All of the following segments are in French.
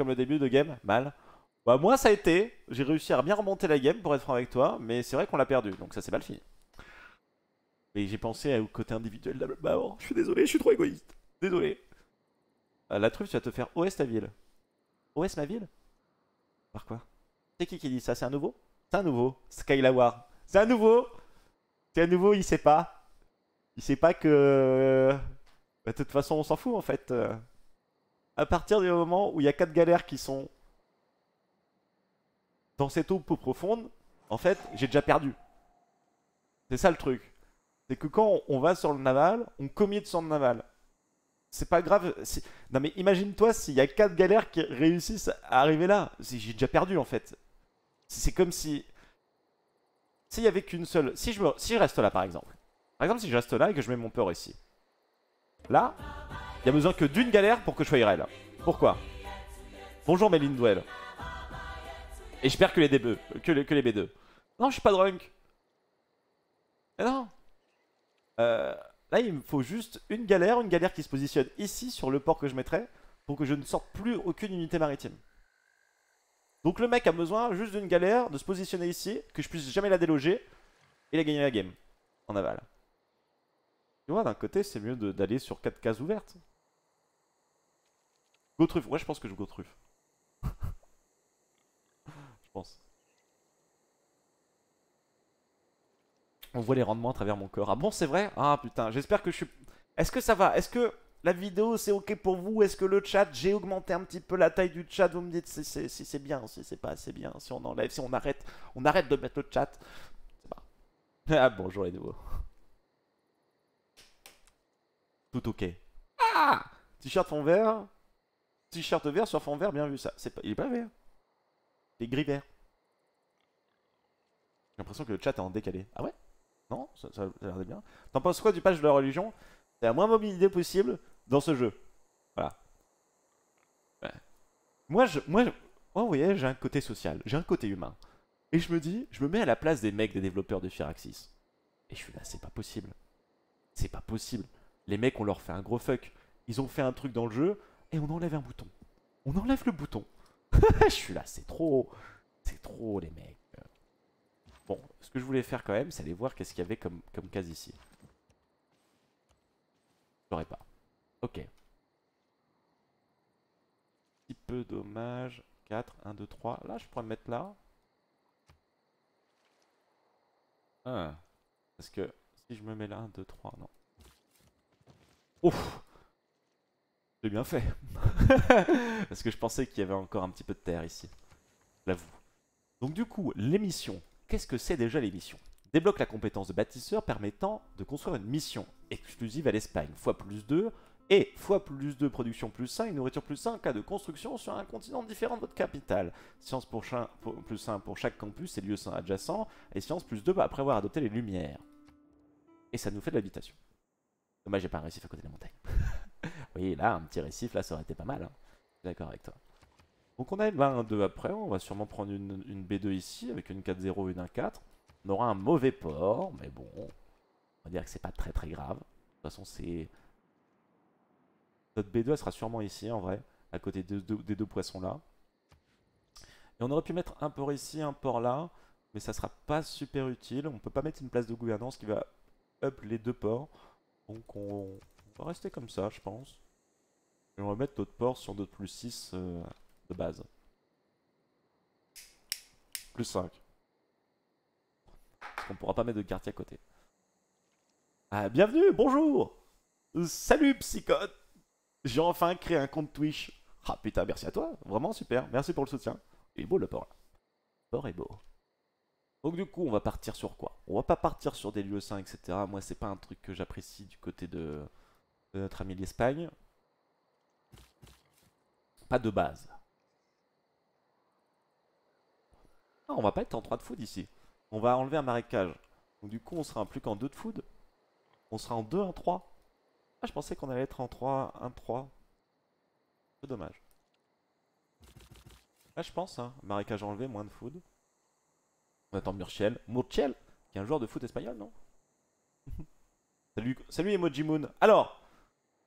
comme le début de game, mal. Bah moi ça a été, j'ai réussi à bien remonter la game pour être franc avec toi, mais c'est vrai qu'on l'a perdu, donc ça c'est mal fini. Mais j'ai pensé au côté individuel de la mort, je suis désolé, je suis trop égoïste, désolé. La truffe, tu vas te faire OS ta ville. OS ma ville? Par quoi? C'est qui dit ça? C'est un nouveau? C'est un nouveau, Skylawar. C'est un nouveau! C'est un nouveau, il sait pas. Il sait pas que... Bah, de toute façon, on s'en fout en fait. À partir du moment où il y a 4 galères qui sont dans cette eau peu profonde, en fait, j'ai déjà perdu. C'est ça le truc. C'est que quand on va sur le naval, on commit sur le naval. C'est pas grave. Non mais imagine-toi s'il y a 4 galères qui réussissent à arriver là. J'ai déjà perdu en fait. C'est comme si... S'il y avait qu'une seule... Si je reste là par exemple. Par exemple si je reste là et que je mets mon peur ici. Là, il y a besoin que d'une galère pour que je sois IRL. Pourquoi? Bonjour mes lignes duel. Et je perds que les DB, que les B2. Non, je suis pas drunk. Mais non. Là, il me faut juste une galère qui se positionne ici sur le port que je mettrai pour que je ne sorte plus aucune unité maritime. Donc le mec a besoin juste d'une galère, de se positionner ici, que je puisse jamais la déloger et la gagner la game en aval. Tu vois, d'un côté, c'est mieux d'aller sur 4 cases ouvertes. Go truffe. Ouais, je pense que je go truffe. Je pense. On voit les rendements à travers mon corps. Ah bon, c'est vrai? Ah putain, j'espère que je suis... Est-ce que ça va? Est-ce que la vidéo, c'est ok pour vous? Est-ce que le chat, j'ai augmenté un petit peu la taille du chat? Vous me dites si c'est bien, si c'est pas assez bien, si on enlève, si on arrête de mettre le chat. Ah bonjour les nouveaux. Tout ok. Ah! T-shirt fond vert. T-shirt vert sur fond vert, bien vu ça. C'est pas... Il est pas vert. Il est gris vert. J'ai l'impression que le chat est en décalé. Ah ouais? Non, ça a l'air bien. T'en penses quoi du patch de la religion? C'est la moins mobilité possible dans ce jeu. Voilà. Ouais. Moi, vous voyez, j'ai un côté social, j'ai un côté humain. Et je me dis, je me mets à la place des mecs, des développeurs de Firaxis. Et je suis là, c'est pas possible. C'est pas possible. Les mecs, on leur fait un gros fuck. Ils ont fait un truc dans le jeu et on enlève un bouton. On enlève le bouton. Je suis là, c'est trop. C'est trop, les mecs. Bon, ce que je voulais faire quand même, c'est aller voir qu'est-ce qu'il y avait comme case ici. J'aurais pas. Ok. Un petit peu dommage. 4, 1, 2, 3. Là, je pourrais me mettre là. Ah. Parce que si je me mets là, 1, 2, 3, non. Ouf! J'ai bien fait. Parce que je pensais qu'il y avait encore un petit peu de terre ici. Je l'avoue. Donc du coup, les missions. Qu'est-ce que c'est déjà les missions? Débloque la compétence de bâtisseur permettant de construire une mission exclusive à l'Espagne. ×2 et ×2 production +1 et nourriture +1 en cas de construction sur un continent différent de votre capitale. Science +1 pour chaque campus et lieu adjacent. Et science +2 après avoir adopté les lumières. Et ça nous fait de l'habitation. Dommage, j'ai pas un récif à côté de la montagne. Oui, là, un petit récif, là, ça aurait été pas mal. Hein. Je suis d'accord avec toi. Donc on a une 1-2 après, on va sûrement prendre une B2 ici, avec une 4-0, une 1-4. On aura un mauvais port, mais bon, on va dire que c'est pas très très grave. De toute façon, c'est... Notre B2, elle sera sûrement ici, en vrai, à côté des deux poissons là. Et on aurait pu mettre un port ici, un port là, mais ça sera pas super utile. On peut pas mettre une place de gouvernance qui va up les deux ports. Donc on va rester comme ça, je pense. Et on va mettre notre port sur notre +6... de base. +5. Parce qu'on pourra pas mettre de quartier à côté. Ah, bienvenue, bonjour. Salut psychote. J'ai enfin créé un compte Twitch. Ah putain, merci à toi, vraiment super. Merci pour le soutien. Il est beau le port là. Le port est beau. Donc du coup, on va partir sur quoi? On va pas partir sur des lieux saints, etc. Moi, c'est pas un truc que j'apprécie du côté de notre ami l'Espagne. Pas de base. Ah, on va pas être en 3 de food ici. On va enlever un marécage. Donc du coup on sera plus qu'en 2 de food. On sera en 2, en 3. Ah je pensais qu'on allait être en 3, 1, 3. C'est dommage. Là je pense, hein. Marécage enlevé, moins de food. On attend Murciel. Murciel, qui est un joueur de foot espagnol, non? Salut, salut Emoji Moon. Alors,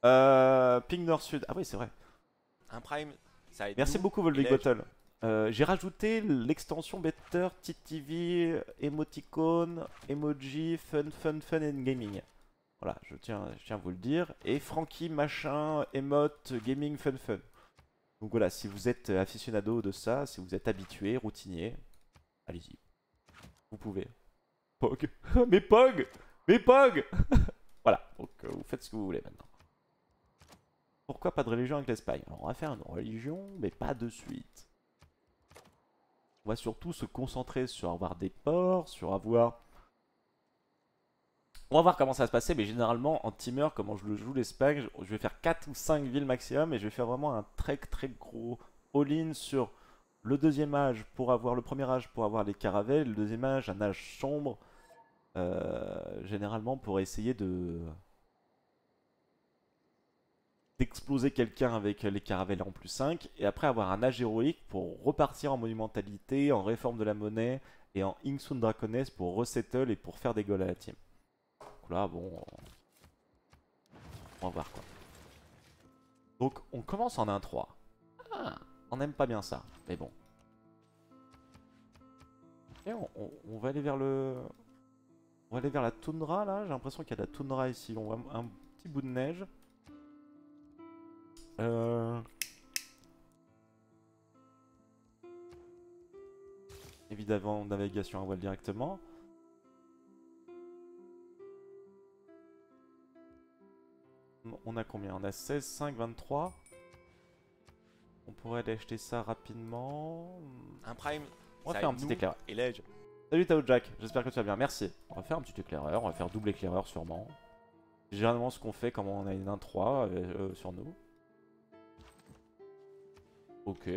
Ping Nord Sud. Ah oui c'est vrai. Un prime Merci beaucoup, Volvic Bottle. J'ai rajouté l'extension Better TTV, Emoticon, Emoji, Fun and Gaming. Voilà, je tiens à vous le dire. Et Frankie Machin, Emote, Gaming, Fun. Donc voilà, si vous êtes aficionado de ça, si vous êtes habitué, routinier, allez-y. Vous pouvez. Pog. Mais Pog! Mais Pog! Voilà, donc vous faites ce que vous voulez maintenant. Pourquoi pas de religion avec l'Espagne? On va faire une religion, mais pas de suite. On va surtout se concentrer sur avoir des ports, sur avoir... On va voir comment ça va se passer, mais généralement, en teamer, comment je le joue l'Espagne, je vais faire 4 ou 5 villes maximum, et je vais faire vraiment un très gros all-in sur le deuxième âge pour avoir... Le premier âge pour avoir les caravelles, le deuxième âge, un âge sombre, généralement pour essayer de... d'exploser quelqu'un avec les caravelles en +5 et après avoir un âge héroïque pour repartir en monumentalité, en réforme de la monnaie et en Inksundracones pour resettle et pour faire des goals à la team. Donc là, bon, on va voir quoi. Donc on commence en 1-3. Ah, on n'aime pas bien ça, mais bon. Et on va aller vers le... On va aller vers la toundra là, j'ai l'impression qu'il y a de la toundra ici, on voit un petit bout de neige. Évidemment, navigation à voile directement. On a combien? On a 16, 5, 23. On pourrait aller acheter ça rapidement. Un prime. On va faire un petit éclaireur. Salut Tao Jack, j'espère que tu vas bien, merci. On va faire un petit éclaireur, on va faire double éclaireur sûrement. C'est généralement ce qu'on fait quand on a une 1-3 sur nous. Ok.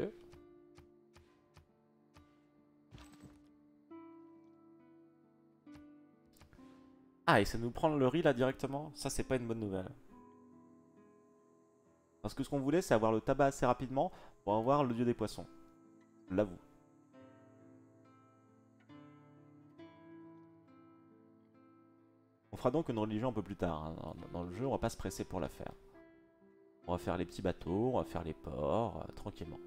Ah, et ça nous prend le riz là directement? Ça, c'est pas une bonne nouvelle. Parce que ce qu'on voulait, c'est avoir le tabac assez rapidement pour avoir le dieu des poissons. Je l'avoue. On fera donc une religion un peu plus tard. Hein. Dans le jeu, on va pas se presser pour la faire. On va faire les petits bateaux, on va faire les ports, tranquillement.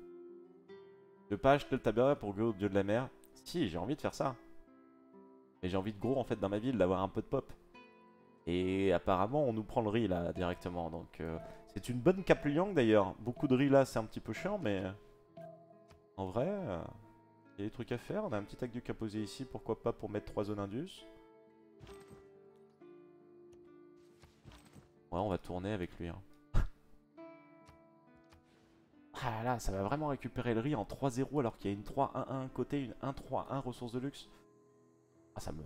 Je veux pas acheter le tabac pour le dieu de la mer. Si, j'ai envie de faire ça. Mais j'ai envie de gros en fait dans ma ville, d'avoir un peu de pop. Et apparemment on nous prend le riz là directement, donc c'est une bonne capliang d'ailleurs. Beaucoup de riz là c'est un petit peu chiant, mais en vrai, il y a des trucs à faire. On a un petit aqueduc à poser ici, pourquoi pas pour mettre 3 zones indus. Ouais, on va tourner avec lui. Hein. Ah là là, ça va vraiment récupérer le riz en 3-0 alors qu'il y a une 3-1-1 côté, une 1-3-1 ressources de luxe. Ah, ça me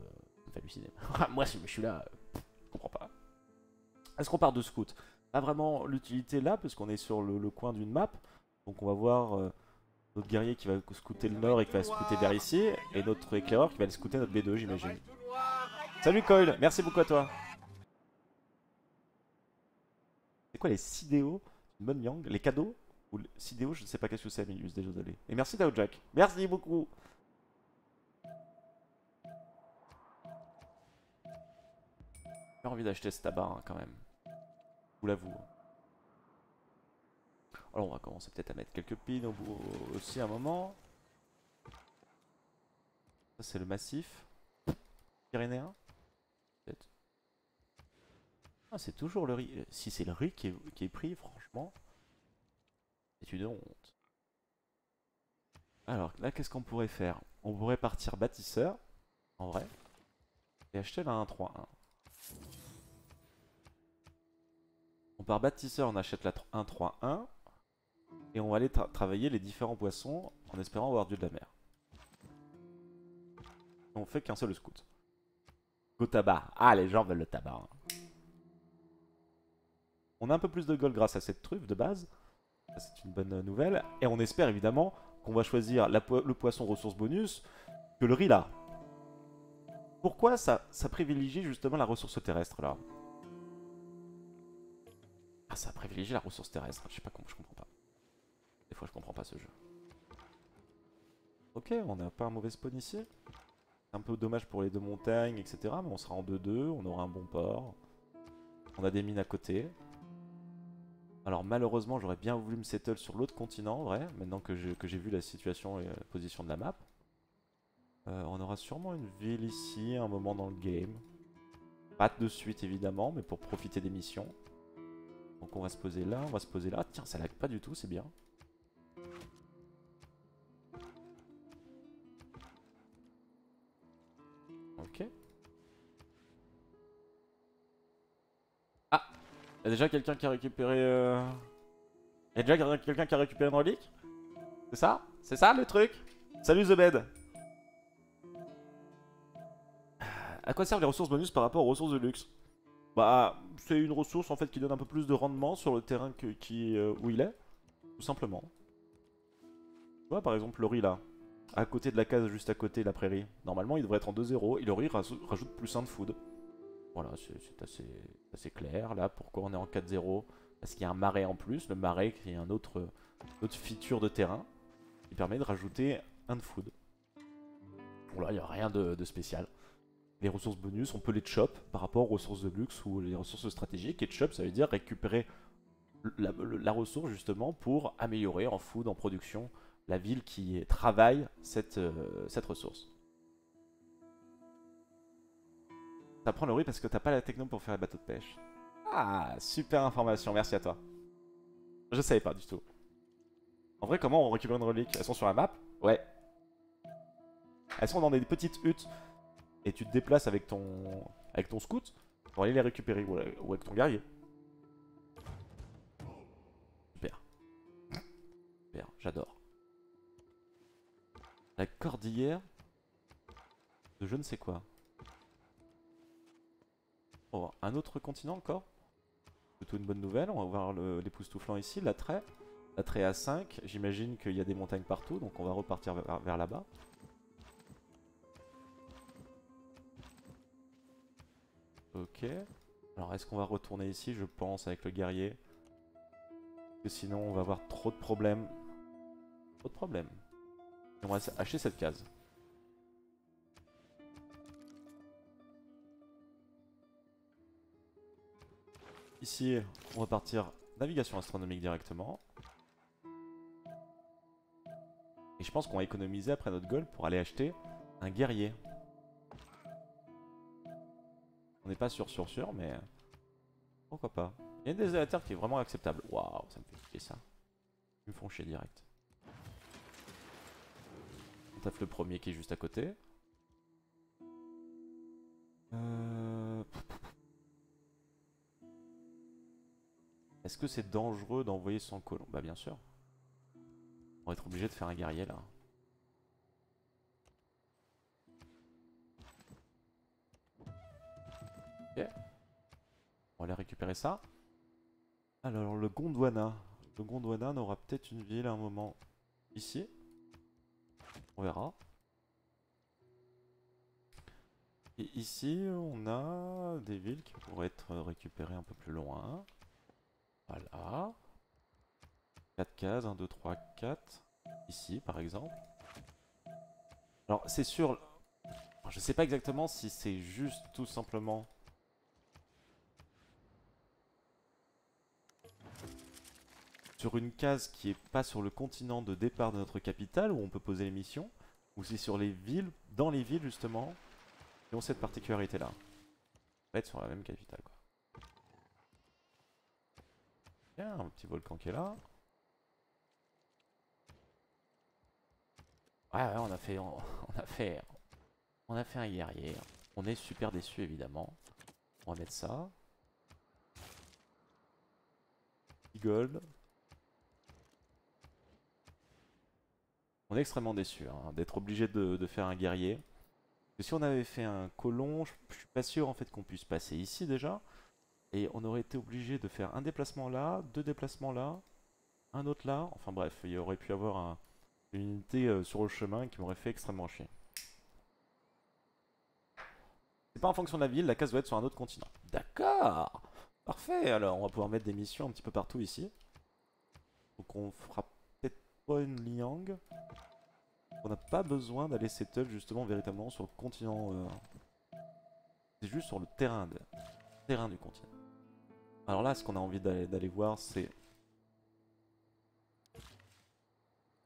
fait halluciner. Moi, si je suis là, je comprends pas. Est-ce qu'on part de scout? Pas vraiment l'utilité là, parce qu'on est sur le coin d'une map. Donc on va voir notre guerrier qui va scouter le nord et qui va scouter vers ici. Et notre éclaireur qui va le scouter notre B2, j'imagine. Salut Coil, merci beaucoup à toi. C'est quoi les sidéos? Une bonne yang? Les cadeaux? Sidéo, je ne sais pas qu'est-ce que c'est, mais je suis désolé. Et merci Dao Jack, merci beaucoup. J'ai envie d'acheter ce tabac hein, quand même. Je vous l'avoue. Alors on va commencer peut-être à mettre quelques pins au bout aussi à un moment. Ça c'est le massif pyrénéen. Peut-être. Ah, c'est toujours le riz. Si c'est le riz qui est pris, franchement. C'est une honte. Alors là, qu'est-ce qu'on pourrait faire? On pourrait partir bâtisseur, en vrai, et acheter la 1-3-1. On part bâtisseur, on achète la 1-3-1, et on va aller travailler les différents poissons en espérant avoir dieu de la mer. On fait qu'un seul scout. Go tabac. Ah, les gens veulent le tabac. Hein. On a un peu plus de gold grâce à cette truffe de base. C'est une bonne nouvelle. Et on espère évidemment qu'on va choisir le poisson ressource bonus que le riz là. Pourquoi ça privilégie justement la ressource terrestre là? Ah, ça privilégie la ressource terrestre. Je sais pas comment, je comprends pas. Des fois je comprends pas ce jeu. Ok, on n'a pas un mauvais spawn ici. C'est un peu dommage pour les deux montagnes, etc. Mais on sera en 2-2, on aura un bon port. On a des mines à côté. Alors malheureusement j'aurais bien voulu me settle sur l'autre continent en vrai, maintenant que j'ai vu la situation et la position de la map. On aura sûrement une ville ici à un moment dans le game. Pas de suite évidemment, mais pour profiter des missions. Donc on va se poser là, on va se poser là. Tiens, ça lag pas du tout, c'est bien. Ok. Ah, il y a déjà quelqu'un qui a récupéré... Il y a déjà quelqu'un qui a récupéré une relique? C'est ça? C'est ça le truc? Salut The Bed. À quoi servent les ressources bonus par rapport aux ressources de luxe? Bah, c'est une ressource en fait qui donne un peu plus de rendement sur le terrain où il est, tout simplement. Tu vois par exemple le riz là, à côté de la case juste à côté de la prairie. Normalement il devrait être en 2-0 et le riz rajoute plus 1 de food. Voilà, c'est assez clair. Là pourquoi on est en 4-0? Parce qu'il y a un marais en plus, le marais qui est une autre feature de terrain qui permet de rajouter 1 de food. Bon là il n'y a rien de spécial. Les ressources bonus, on peut les chop par rapport aux ressources de luxe ou les ressources stratégiques. Et chop, ça veut dire récupérer la ressource justement pour améliorer en food, en production, la ville qui travaille cette ressource. Ça prend le riz parce que t'as pas la techno pour faire les bateaux de pêche. Ah, super information, merci à toi. Je savais pas du tout. En vrai, comment on récupère une relique? Elles sont sur la map? Ouais. Elles sont dans des petites huttes. Et tu te déplaces avec ton scout pour aller les récupérer, ou avec ton guerrier. Super. Super, j'adore. La cordillère de je ne sais quoi. On va voir un autre continent encore. Plutôt une bonne nouvelle, on va voir l'époustouflant ici, l'attrait. L'attrait à 5, j'imagine qu'il y a des montagnes partout, donc on va repartir vers là-bas. Ok, alors est-ce qu'on va retourner ici, je pense, avec le guerrier? Parce que sinon on va avoir trop de problèmes. Trop de problèmes. Et on va hacher cette case. Ici, on va partir navigation astronomique directement. Et je pense qu'on va économiser après notre goal pour aller acheter un guerrier. On n'est pas sûr, mais pourquoi pas. Il y a une désolateur qui est vraiment acceptable. Waouh, ça me fait chier ça. Ils me font chier direct. On taffe le premier qui est juste à côté. Est-ce que c'est dangereux d'envoyer son colon? Bah bien sûr. On va être obligé de faire un guerrier là. Okay. On va aller récupérer ça. Alors le Gondwana. Le Gondwana n'aura peut-être une ville à un moment ici. On verra. Et ici on a des villes qui pourraient être récupérées un peu plus loin. Voilà. 4 cases, 1, 2, 3, 4. Ici par exemple. Alors c'est sûr... Alors, je sais pas exactement si c'est juste tout simplement... sur une case qui est pas sur le continent de départ de notre capitale où on peut poser les missions, ou si sur les villes, dans les villes justement, qui ont cette particularité là. On va être sur la même capitale quoi. Tiens, un petit volcan qui est là. Ouais, on a fait un guerrier. On est super déçus évidemment. On va mettre ça. Gold. On est extrêmement déçu hein, d'être obligé de faire un guerrier. Parce que si on avait fait un colon, je suis pas sûr en fait qu'on puisse passer ici déjà. Et on aurait été obligé de faire un déplacement là, 2 déplacements là, un autre là. Enfin bref, il y aurait pu avoir une unité sur le chemin qui m'aurait fait extrêmement chier. C'est pas en fonction de la ville, la case doit être sur un autre continent. D'accord! Parfait! Alors on va pouvoir mettre des missions un petit peu partout ici. Donc on fera peut-être pas une Liang. On n'a pas besoin d'aller settle justement véritablement sur le continent. C'est juste sur le terrain du continent. Alors là, ce qu'on a envie d'aller voir, c'est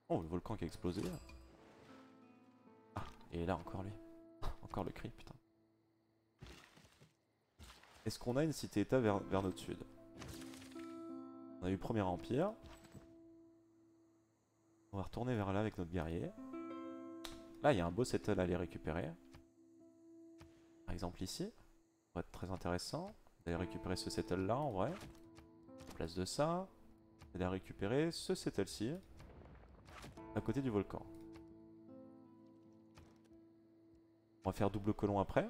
Oh, le volcan qui a explosé là. Ah, et là encore lui. Encore le cri, putain. Est-ce qu'on a une cité-état vers notre sud? On a eu Premier Empire. On va retourner vers là avec notre guerrier. Là, il y a un beau settle à aller récupérer. Par exemple ici. Ça va être très intéressant d'aller récupérer ce settle là en vrai. En place de ça, d'aller récupérer ce settle-ci. À côté du volcan. On va faire double colon après.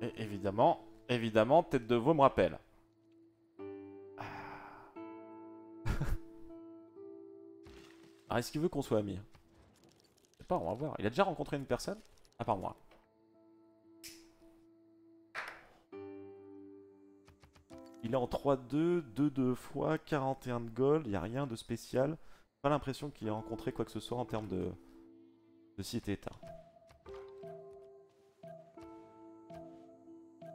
Et évidemment, tête de veau me rappelle. Ah. Alors est-ce qu'il veut qu'on soit amis? Je sais pas, on va voir. Il a déjà rencontré une personne? À part moi. Il est en 3-2, 2-2 fois, 41 de gold, il n'y a rien de spécial. Pas l'impression qu'il ait rencontré quoi que ce soit en termes de cité-état.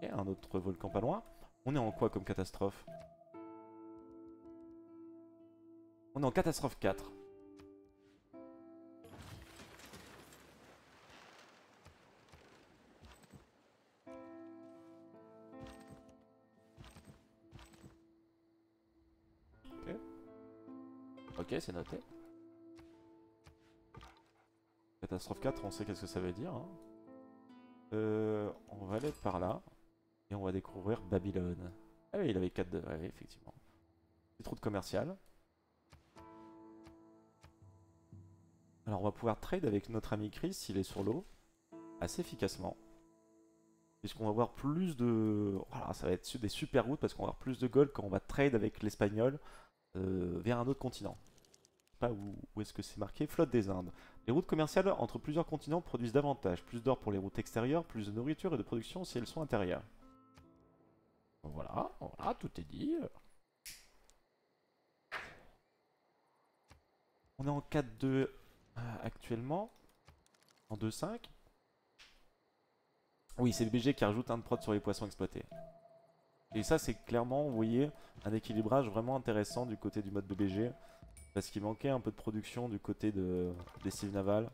Et un autre volcan pas loin. On est en quoi comme catastrophe? On est en catastrophe 4. Ok, c'est noté. Catastrophe 4, on sait qu'est-ce que ça veut dire. Hein. On va aller par là. Et on va découvrir Babylone. Ah oui, il avait 4 de... Ah oui, effectivement. Petite route commerciale. Alors on va pouvoir trade avec notre ami Chris s'il est sur l'eau. Assez efficacement. Puisqu'on va avoir plus de... Voilà, ça va être des super routes parce qu'on va avoir plus de gold quand on va trade avec l'Espagnol. Vers un autre continent. Je sais pas où est-ce que c'est marqué. Flotte des Indes. Les routes commerciales entre plusieurs continents produisent davantage. Plus d'or pour les routes extérieures, plus de nourriture et de production si elles sont intérieures. Voilà, voilà, tout est dit. On est en 4-2 actuellement. En 2-5. Oui, c'est le BG qui rajoute un de prod sur les poissons exploités. Et ça, c'est clairement, vous voyez, un équilibrage vraiment intéressant du côté du mode de BG. Parce qu'il manquait un peu de production du côté des cibles navales.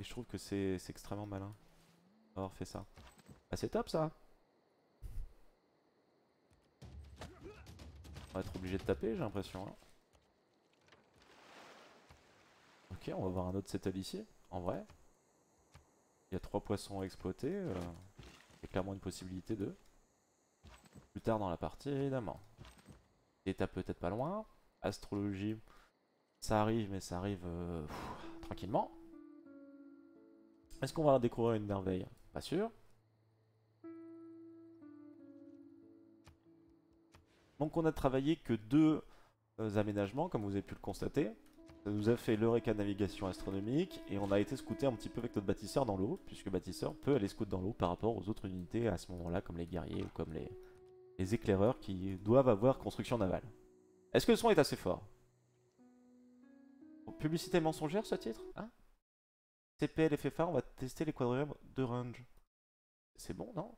Et je trouve que c'est extrêmement malin d'avoir fait ça. Bah, c'est top ça! On va être obligé de taper, j'ai l'impression. Hein. Ok, on va voir un autre settle ici, en vrai. Il y a 3 poissons à exploiter. C'est clairement une possibilité de. Plus tard dans la partie, évidemment. Étape peut-être pas loin. Astrologie, ça arrive, mais ça arrive tranquillement. Est-ce qu'on va découvrir une merveille? Pas sûr. Donc on a travaillé que 2 aménagements, comme vous avez pu le constater. Ça nous a fait le réca navigation astronomique, et on a été scouté un petit peu avec notre bâtisseur dans l'eau, puisque bâtisseur peut aller scout dans l'eau par rapport aux autres unités à ce moment-là, comme les guerriers ou comme les éclaireurs qui doivent avoir construction navale. Est-ce que le son est assez fort? Publicité mensongère ce titre, hein? CPL et FFA, on va tester les quadrillèbres de range. C'est bon, non?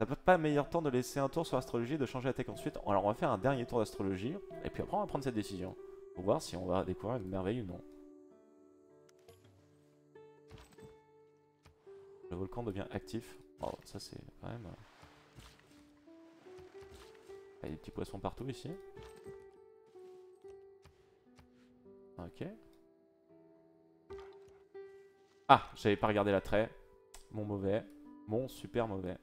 Ça peut pas meilleur temps de laisser un tour sur astrologie et de changer la tech ensuite. Alors on va faire un dernier tour d'astrologie et puis après on va prendre cette décision. Pour voir si on va découvrir une merveille ou non. Le volcan devient actif. Oh, ça c'est quand même... Il y a des petits poissons partout ici. Ok. Ah, j'avais pas regardé l'attrait. Mon mauvais. Mon super mauvais.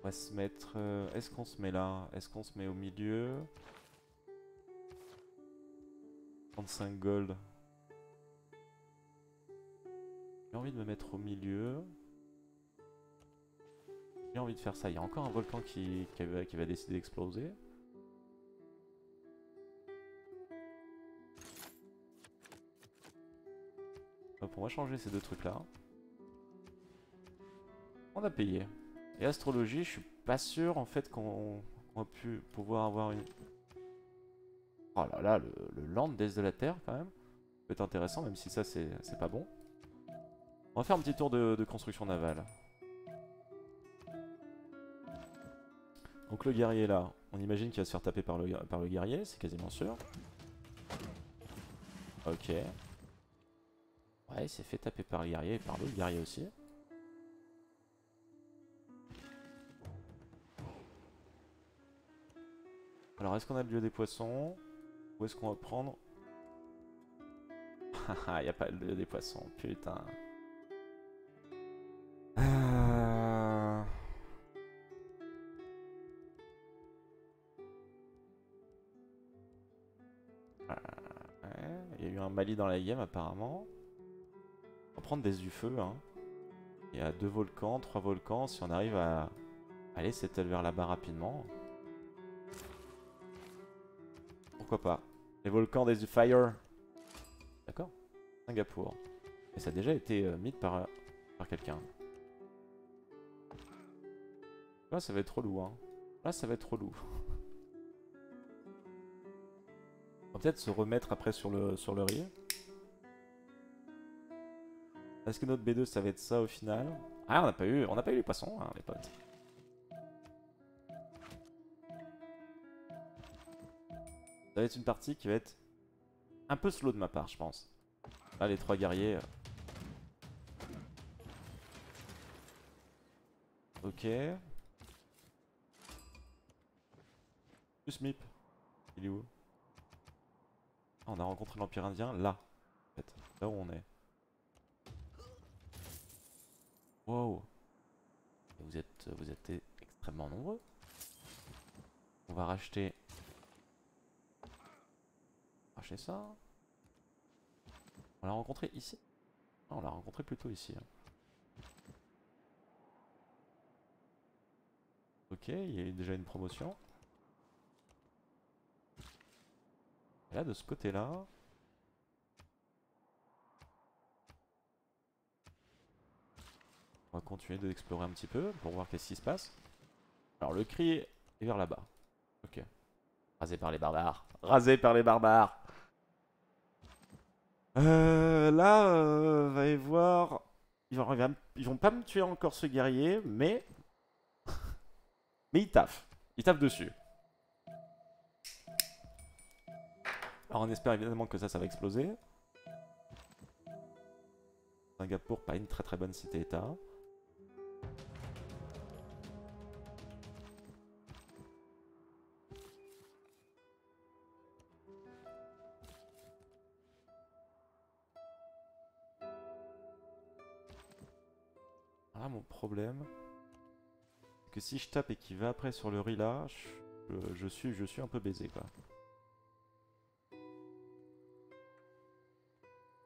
On va se mettre... Est-ce qu'on se met là? Est-ce qu'on se met au milieu? 35 gold. J'ai envie de me mettre au milieu. J'ai envie de faire ça. Il y a encore un volcan qui va décider d'exploser. Hop, on va changer ces 2 trucs là. On a payé. Et astrologie, je suis pas sûr en fait qu'on va pu pouvoir avoir une... Oh là là, le land d'est de la Terre quand même. Ça peut être intéressant même si ça c'est pas bon. On On va faire un petit tour de construction navale. Donc le guerrier là, on imagine qu'il va se faire taper par le guerrier, c'est quasiment sûr. Ok. Ouais, il s'est fait taper par le guerrier et par l'autre guerrier aussi. Alors est-ce qu'on a le lieu des poissons? Où est-ce qu'on va prendre? Haha, il n'y a pas le lieu des poissons, putain. Il y a eu un Mali dans la game apparemment. On va prendre des ufeux, hein. Il y a 2 volcans, 3 volcans. Si on arrive à aller s'étaler vers là-bas rapidement, pourquoi pas. Les volcans des Fire. D'accord. Singapour. Et ça a déjà été mis par quelqu'un. Là ça va être relou, hein. Là ça va être relou. On va peut-être se remettre après sur le riz. Est-ce que notre B2 ça va être ça au final? Ah, on n'a pas eu les poissons, hein, les potes. Ça va être une partie qui va être un peu slow de ma part, je pense. Là, les 3 guerriers. Ok. Plus MIP. Il est où? Ah, on a rencontré l'Empire indien là, en fait, là où on est. Wow. Vous êtes extrêmement nombreux. On va racheter. Racheter ça. On l'a rencontré ici? Non, on l'a rencontré plutôt ici. Ok, il y a eu déjà une promotion. Et là, de ce côté-là... On va continuer d'explorer un petit peu pour voir qu'est-ce qui se passe. Alors, le cri est vers là-bas. Ok. Rasé par les barbares. Rasé par les barbares. Là, va y voir... Ils vont pas me tuer encore ce guerrier, mais... mais ils taffent. Ils taffent dessus. Alors on espère évidemment que ça va exploser. Singapour, pas une très très bonne cité-état. Ah, mon problème, c'est que si je tape et qu'il va après sur le riz là, je suis un peu baisé quoi.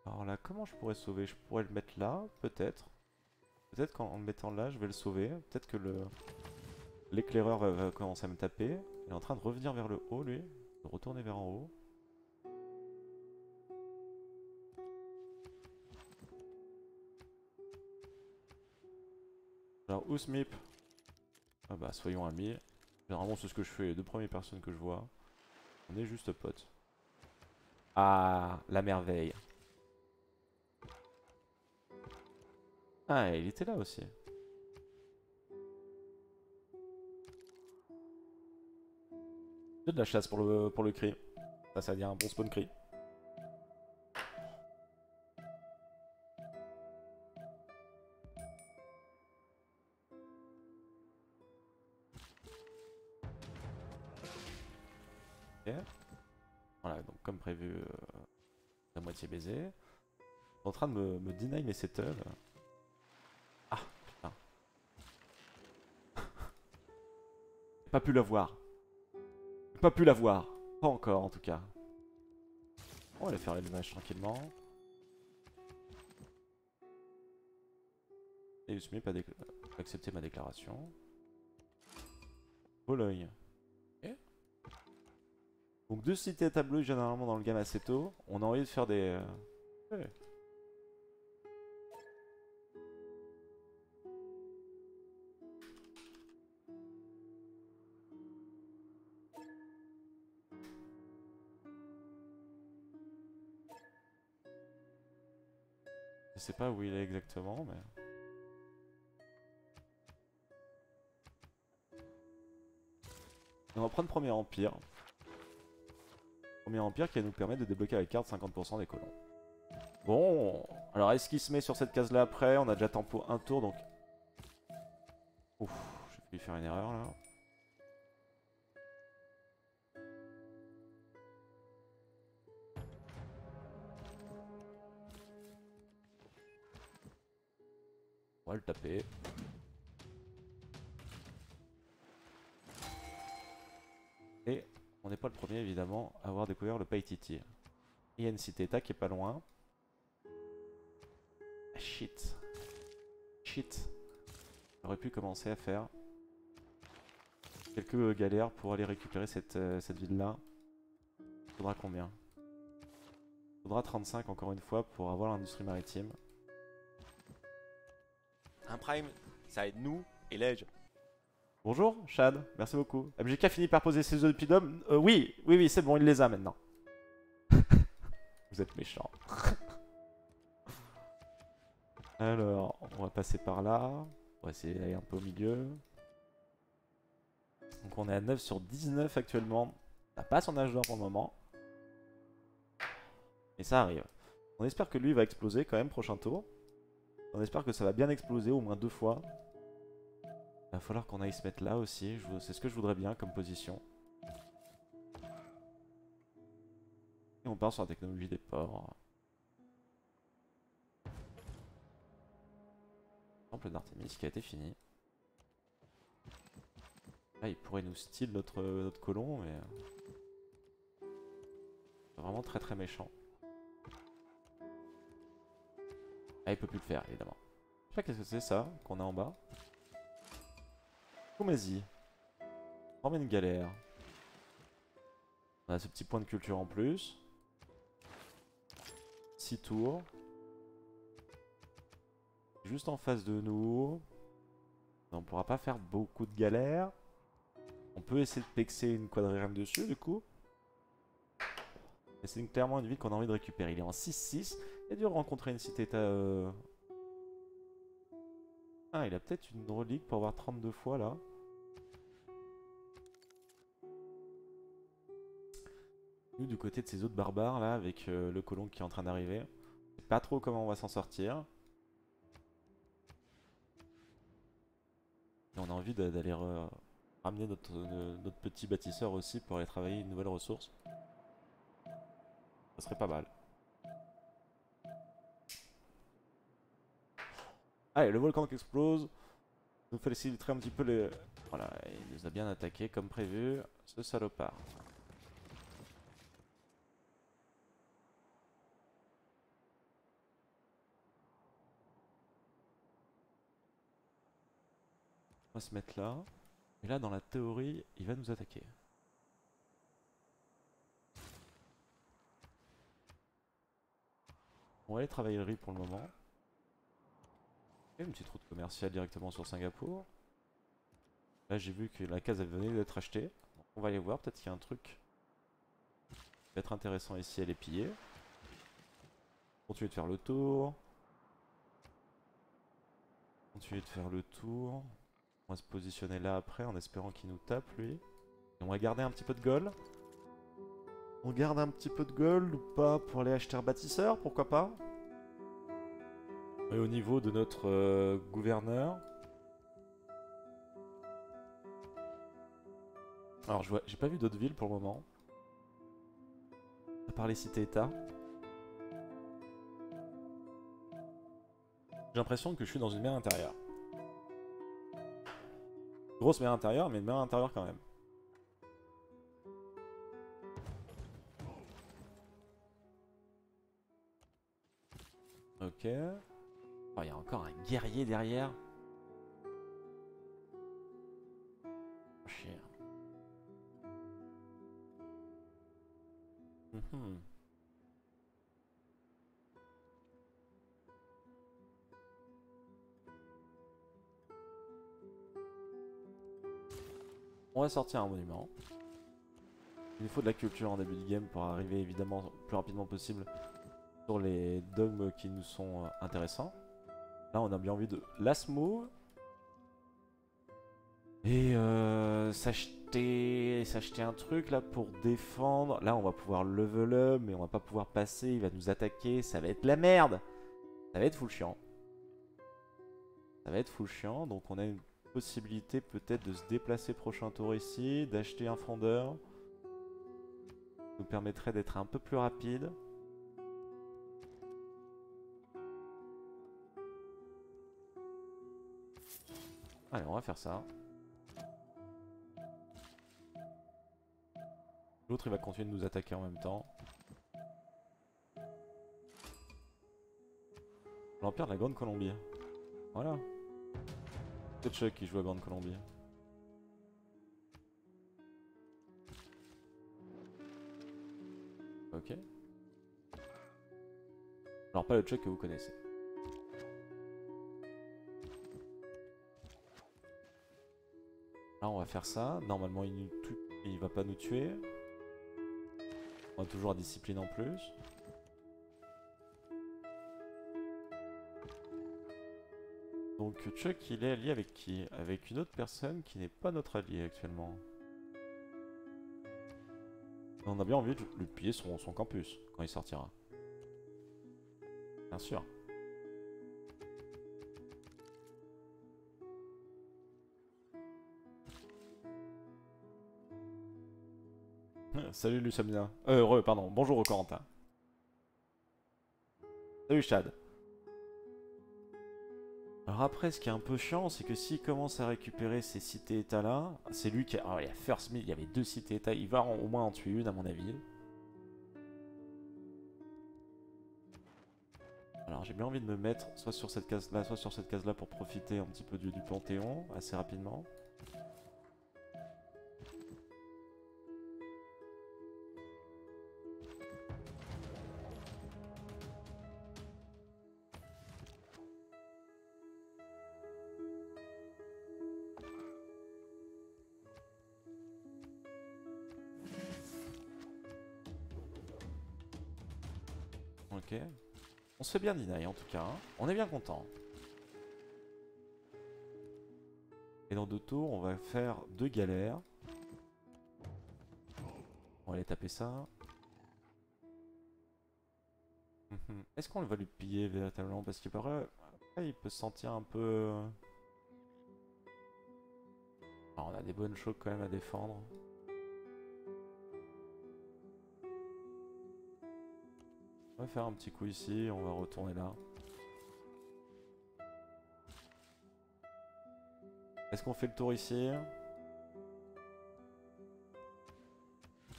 Alors là, comment je pourrais sauver? Je pourrais le mettre là, peut-être. Peut-être qu'en le mettant là, je vais le sauver. Peut-être que l'éclaireur va commencer à me taper. Il est en train de revenir vers le haut, lui. De retourner vers en haut. Alors, où Smip? Ah bah, soyons amis. Généralement, c'est ce que je fais. Les 2 premières personnes que je vois. On est juste potes. Ah, la merveille. Ah, il était là aussi. J'ai de la chasse pour le cri. Ça veut dire un bon spawn cri. Okay. Voilà, donc comme prévu, la moitié baisée. En train de me deny mes setups. Pas pu l'avoir. Pas pu l'avoir. Pas encore en tout cas. On va aller faire l'élevage tranquillement. Et Usmip a accepté ma déclaration. Bologne. Okay. Donc 2 cités-états bleues généralement dans le game assez tôt. On a envie de faire des... Ouais. Je sais pas où il est exactement, mais... on va prendre Premier Empire. Premier Empire qui va nous permettre de débloquer la carte 50% des colons. Bon, alors est-ce qu'il se met sur cette case là après? On a déjà tempo un tour donc... ouf, j'ai fait faire une erreur là. On va le taper. Et on n'est pas le premier évidemment à avoir découvert le Paititi. Il y a une cité-état qui est pas loin. Ah, shit. Shit. J'aurais pu commencer à faire quelques galères pour aller récupérer cette ville-là. Faudra combien? Faudra 35 encore une fois pour avoir l'industrie maritime. Un prime, ça aide nous et l'Edge. Bonjour, Chad, merci beaucoup. MJK finit par poser ses œufs de Pidum. Oui, c'est bon, il les a maintenant. Vous êtes méchants. Alors, on va passer par là. On va essayer d'aller un peu au milieu. Donc on est à 9 sur 19 actuellement. On n'a pas son âge d'or pour le moment. Mais ça arrive. On espère que lui va exploser quand même prochain tour. On espère que ça va bien exploser au moins 2 fois. Il va falloir qu'on aille se mettre là aussi. C'est ce que je voudrais bien comme position. Et on part sur la technologie des ports. Temple d'Artémis qui a été fini. Là il pourrait nous steal notre colon mais... c'est vraiment très très méchant. Ah, il peut plus le faire, évidemment. Je sais pas qu'est-ce que c'est ça, qu'on a en bas. Koumezi. Remets une galère. On a ce petit point de culture en plus. 6 tours. Juste en face de nous. On pourra pas faire beaucoup de galères. On peut essayer de pexer une quadrirème dessus, du coup. Mais c'est clairement une ville qu'on a envie de récupérer. Il est en 6-6. Il a dû rencontrer une cité-état. Ah, il a peut-être une relique pour avoir 32 fois là. Nous, du côté de ces autres barbares là, avec le colon qui est en train d'arriver, je sais pas trop comment on va s'en sortir. Et on a envie d'aller ramener notre petit bâtisseur aussi pour aller travailler une nouvelle ressource. Ça serait pas mal. Allez, le volcan qui explose. Nous féliciterait un petit peu les... voilà, il nous a bien attaqué comme prévu, ce salopard. On va se mettre là. Et là, dans la théorie, il va nous attaquer. On va aller travailler le riz pour le moment. Et une petite route commerciale directement sur Singapour. Là j'ai vu que la case elle venait d'être achetée. Donc, on va aller voir, peut-être qu'il y a un truc qui va être intéressant ici à les piller. Continuer de faire le tour. Continuer de faire le tour. On va se positionner là après en espérant qu'il nous tape lui. Et on va garder un petit peu de gold. On garde un petit peu de gold ou pas pour aller acheter un bâtisseur, pourquoi pas. Et au niveau de notre gouverneur... alors je vois, j'ai pas vu d'autres villes pour le moment. À part les cités-états. J'ai l'impression que je suis dans une mer intérieure. Grosse mer intérieure, mais une mer intérieure quand même. Ok... oh, il y a encore un guerrier derrière. Oh, chier. On va sortir un monument. Il nous faut de la culture en début de game pour arriver évidemment le plus rapidement possible sur les dogmes qui nous sont intéressants. Là, on a bien envie de l'asmo. Et s'acheter un truc là pour défendre. Là, on va pouvoir level up, mais on va pas pouvoir passer. Il va nous attaquer. Ça va être la merde. Ça va être full chiant. Ça va être full chiant. Donc, on a une possibilité peut-être de se déplacer prochain tour ici, d'acheter un fondeur. Ça nous permettrait d'être un peu plus rapide. Allez, on va faire ça. L'autre, il va continuer de nous attaquer en même temps. L'Empire de la Grande Colombie. Voilà. C'est Chuck qui joue à Grande Colombie. Ok. Alors, pas le Chuck que vous connaissez. Là, on va faire ça. Normalement, il va pas nous tuer. On a toujours la discipline en plus. Donc Chuck, il est allié avec qui? Avec une autre personne qui n'est pas notre allié actuellement. On a bien envie de lui piller son campus quand il sortira. Bien sûr. Salut Lucamina. Heureux, pardon. Bonjour au Corentin. Salut Chad. Alors après, ce qui est un peu chiant, c'est que s'il commence à récupérer ces cités-états là, c'est lui qui a... Alors il y a First Meal, il y avait deux cités-états, il va au moins en tuer une à mon avis. Alors j'ai bien envie de me mettre soit sur cette case-là, soit sur cette case-là pour profiter un petit peu du Panthéon assez rapidement. Ok, on se fait bien deny en tout cas, hein. On est bien content. Et dans deux tours, on va faire deux galères. On va aller taper ça. Est-ce qu'on va lui piller véritablement? Parce qu'il paraît, il peut se sentir un peu... Alors, on a des bonnes choses quand même à défendre. On va faire un petit coup ici, on va retourner là. Est-ce qu'on fait le tour ici?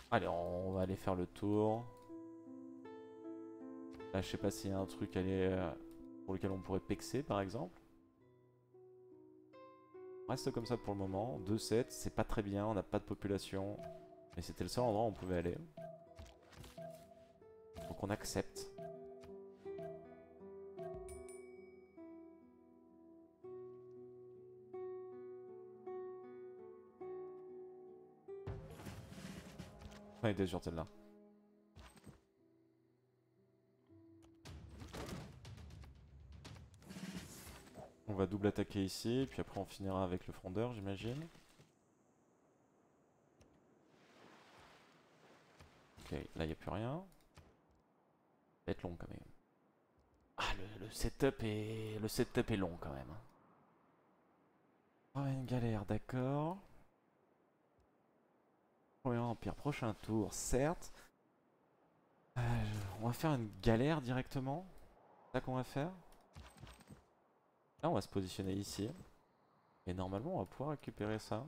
Allez, on va aller faire le tour. Là, je sais pas s'il y a un truc pour lequel on pourrait pexer, par exemple. On reste comme ça pour le moment. 2-7, c'est pas très bien, on n'a pas de population. Mais c'était le seul endroit où on pouvait aller. Donc on accepte. On était sur celle-là. On va double attaquer ici, puis après on finira avec le frondeur, j'imagine. Ok, là il n'y a plus rien. Ça va être long quand même. Ah, le setup est long quand même. Ah, une galère, d'accord. Premier empire, prochain tour, certes. On va faire une galère directement. C'est ça qu'on va faire. Là, on va se positionner ici. Et normalement, on va pouvoir récupérer ça.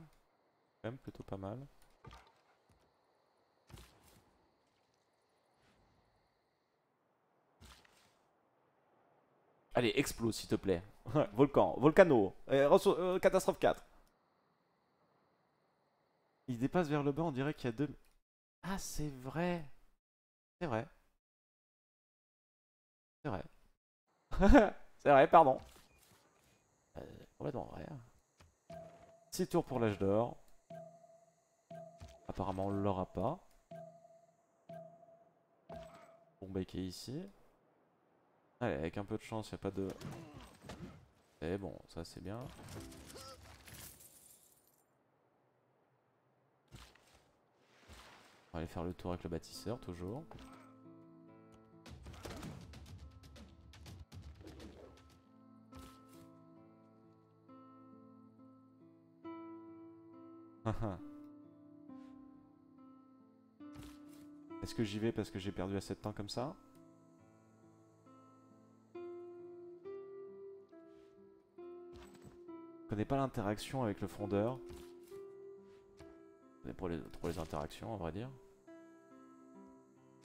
Quand même plutôt pas mal. Allez, explose s'il te plaît. Volcan, volcano, catastrophe 4. Il dépasse vers le bas, on dirait qu'il y a deux... Ah, c'est vrai. C'est vrai. C'est vrai. C'est vrai, pardon. Complètement vrai. 6 tours pour l'âge d'or. Apparemment, on l'aura pas. Bombay qui est ici. Allez, avec un peu de chance, il n'y a pas de... Et bon, ça c'est bien. On va aller faire le tour avec le bâtisseur, toujours. Est-ce que j'y vais parce que j'ai perdu assez de temps comme ça? Je connais pas l'interaction avec le frondeur. C'est pour les interactions, à vrai dire.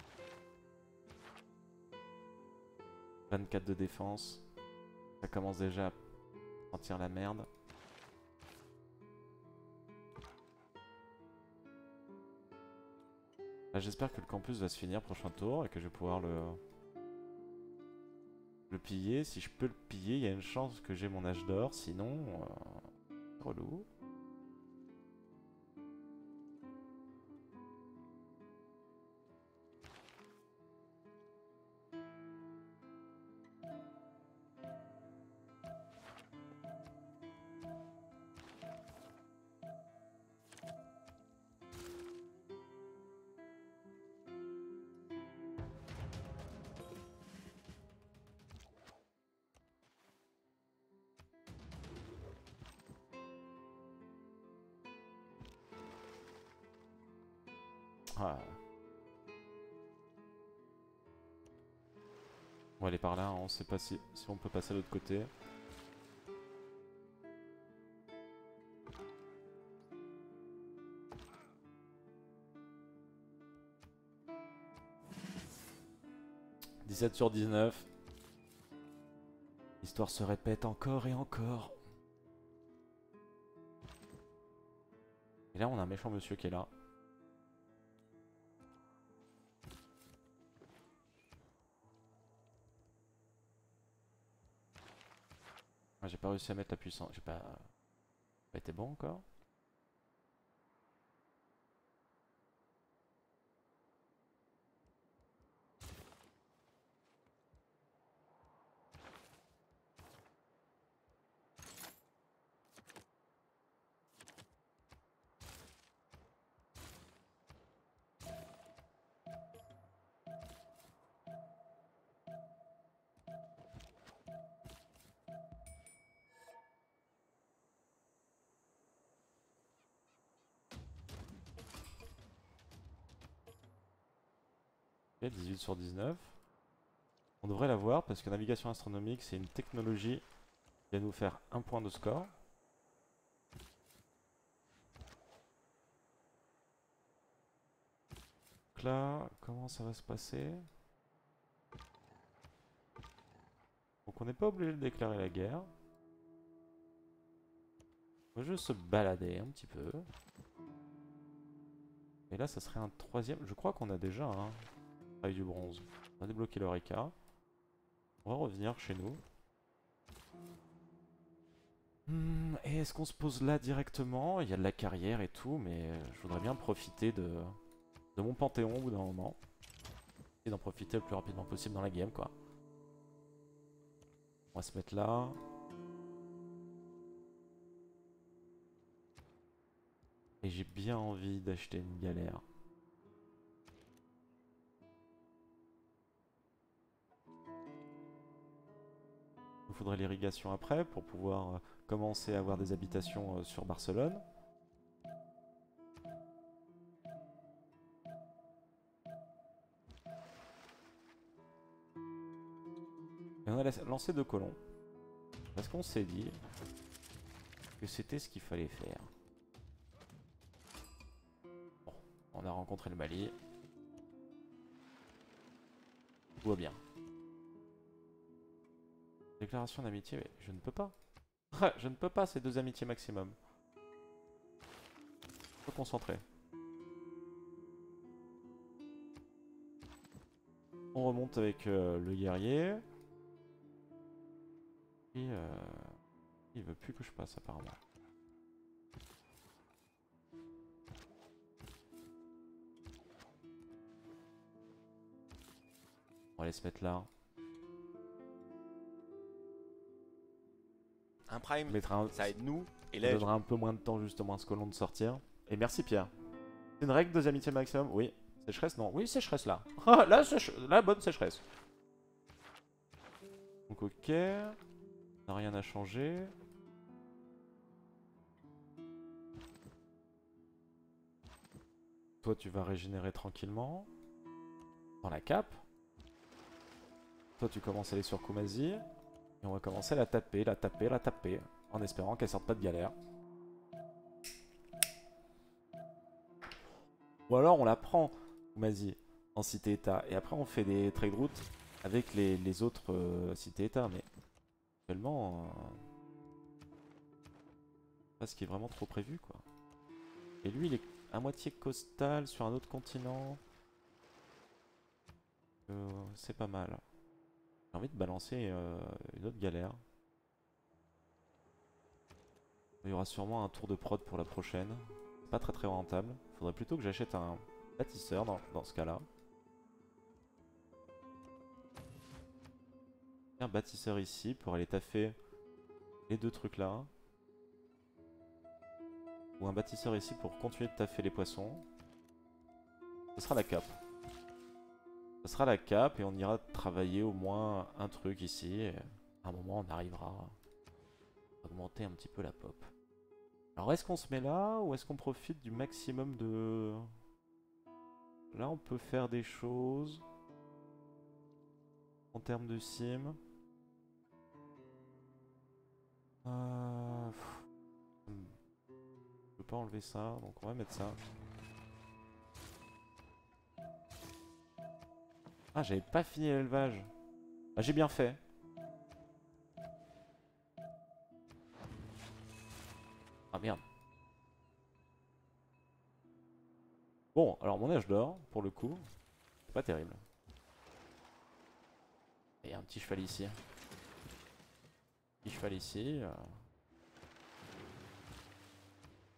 « 24 de défense. Ça commence déjà à sentir la merde. Là, j'espère que le campus va se finir prochain tour et que je vais pouvoir le piller. Si je peux le piller, il y a une chance que j'ai mon âge d'or. Sinon, relou. Voilà. On va aller par là, hein. On sait pas si on peut passer de l'autre côté. « 17 sur 19. L'histoire se répète encore et encore. » Et là, on a un méchant monsieur qui est là. J'ai pas réussi à mettre la puissance, j'ai pas été bon encore. Okay, 18 sur 19. On devrait l'avoir parce que navigation astronomique, c'est une technologie qui va nous faire un point de score. Donc là, comment ça va se passer? Donc on n'est pas obligé de déclarer la guerre. On va juste se balader un petit peu. Et là, ça serait un troisième. Je crois qu'on a déjà un. Du bronze. On a débloqué le Rika. On va revenir chez nous. Et est-ce qu'on se pose là directement? Il y a de la carrière et tout, mais je voudrais bien profiter de mon panthéon au bout d'un moment. Et d'en profiter le plus rapidement possible dans la game, quoi. On va se mettre là. Et j'ai bien envie d'acheter une galère. Il faudrait l'irrigation après pour pouvoir commencer à avoir des habitations sur Barcelone. Et on a lancé deux colons. Parce qu'on s'est dit que c'était ce qu'il fallait faire. Bon, on a rencontré le Mali. Tout va bien. Déclaration d'amitié, mais je ne peux pas. Je ne peux pas, c'est deux amitiés maximum. Je peux concentrer. On remonte avec le guerrier. Et il veut plus que je passe apparemment. On va aller se mettre là. un prime, ça aide nous, élèves. Ça donnera un peu moins de temps justement à ce colon de sortir. Et merci Pierre. C'est une règle deux amitiés maximum? Oui. Sécheresse? Non. Oui, sécheresse là. Là, la bonne sécheresse. Donc ok. N'a rien à changer. Toi tu vas régénérer tranquillement. Dans la cape. Toi tu commences à aller sur Kumasi. Et on va commencer à la taper. En espérant qu'elle sorte pas de galère. Ou alors on la prend, Kumasi, en cité-état. Et après on fait des trade routes avec les autres cités-états. Mais actuellement, pas ce qui est vraiment trop prévu quoi. Et lui il est à moitié coastal sur un autre continent. C'est pas mal. J'ai envie de balancer une autre galère. Il y aura sûrement un tour de prod pour la prochaine. C'est pas très rentable. Faudrait plutôt que j'achète un bâtisseur dans ce cas-là. Un bâtisseur ici pour aller taffer les deux trucs là. Ou un bâtisseur ici pour continuer de taffer les poissons. Ce sera la cape. Ce sera la cape et on ira travailler au moins un truc ici. Et à un moment, on arrivera à augmenter un petit peu la pop. Alors, est-ce qu'on se met là ou est-ce qu'on profite du maximum de... Là, on peut faire des choses en termes de sim. Je peux pas enlever ça, donc on va mettre ça. Ah, j'avais pas fini l'élevage. Ah, j'ai bien fait. Ah merde. Bon, alors mon âge d'or, pour le coup, c'est pas terrible. Il y a un petit cheval ici. Petit cheval ici.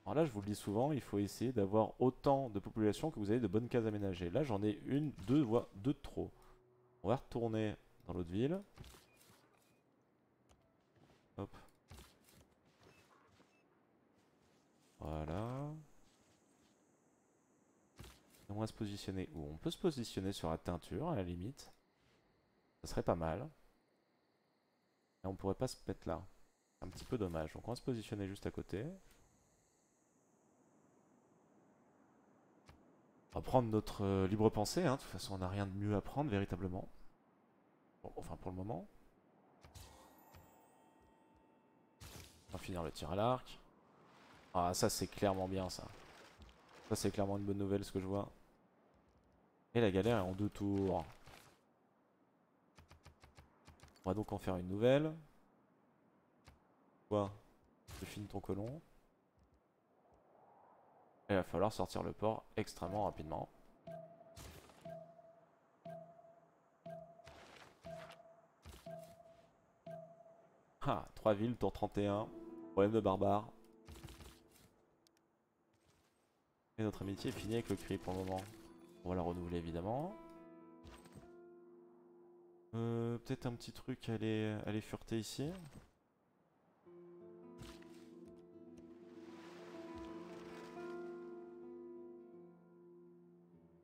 Alors là, je vous le dis souvent, il faut essayer d'avoir autant de population que vous avez de bonnes cases aménagées. Là, j'en ai une, deux, voire deux de trop. On va retourner dans l'autre ville. Hop. Voilà. On va se positionner où? On peut se positionner sur la teinture, à la limite. Ça serait pas mal. Et on pourrait pas se mettre là. C'est un petit peu dommage. Donc on va se positionner juste à côté. On va prendre notre libre-pensée, hein. De toute façon on n'a rien de mieux à prendre véritablement. Bon, enfin pour le moment. On va finir le tir à l'arc. Ah ça c'est clairement bien ça. Ça c'est clairement une bonne nouvelle ce que je vois. Et la galère est en deux tours. On va donc en faire une nouvelle. Quoi? Tu finis ton colon. Et il va falloir sortir le port extrêmement rapidement. Ah, 3 villes, tour 31. Problème de barbare. Et notre amitié est finie avec le cri pour le moment. On va la renouveler évidemment. Peut-être un petit truc à aller fureter ici.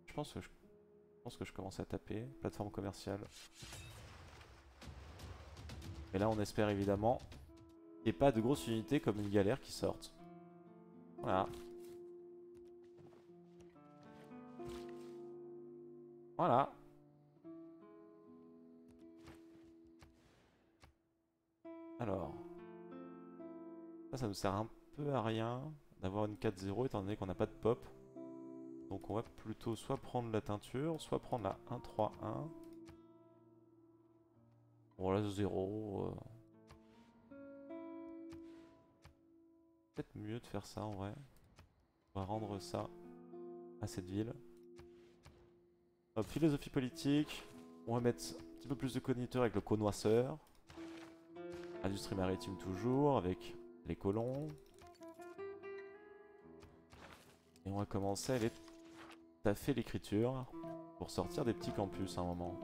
Je pense que je commence à taper. Plateforme commerciale. Et là on espère évidemment qu'il n'y ait pas de grosses unités comme une galère qui sortent. Voilà. Voilà. Alors. Ça nous sert un peu à rien d'avoir une 4-0 étant donné qu'on n'a pas de pop. Donc on va plutôt soit prendre la teinture, soit prendre la 1-3-1. Bon là 0. Peut-être mieux de faire ça en vrai. On va rendre ça à cette ville. Hop, philosophie politique. On va mettre un petit peu plus de cogniteurs avec le connoisseur. Industrie maritime toujours avec les colons. Et on va commencer à les... T'as fait l'écriture pour sortir des petits campus à un moment.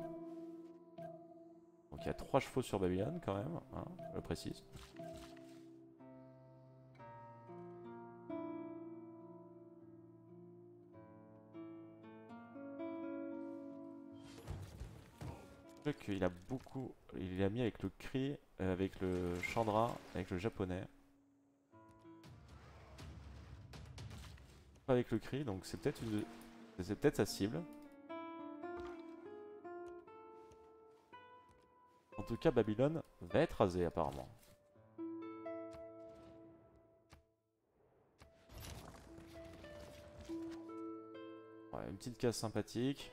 Donc il y a 3 chevaux sur Babylone quand même, hein, je le précise. truc qu'il a beaucoup... Il a mis avec le cri, avec le chandra, avec le japonais. Pas avec le cri, donc c'est peut-être une... C'est peut-être sa cible. En tout cas, Babylone va être rasée apparemment. Ouais, une petite case sympathique.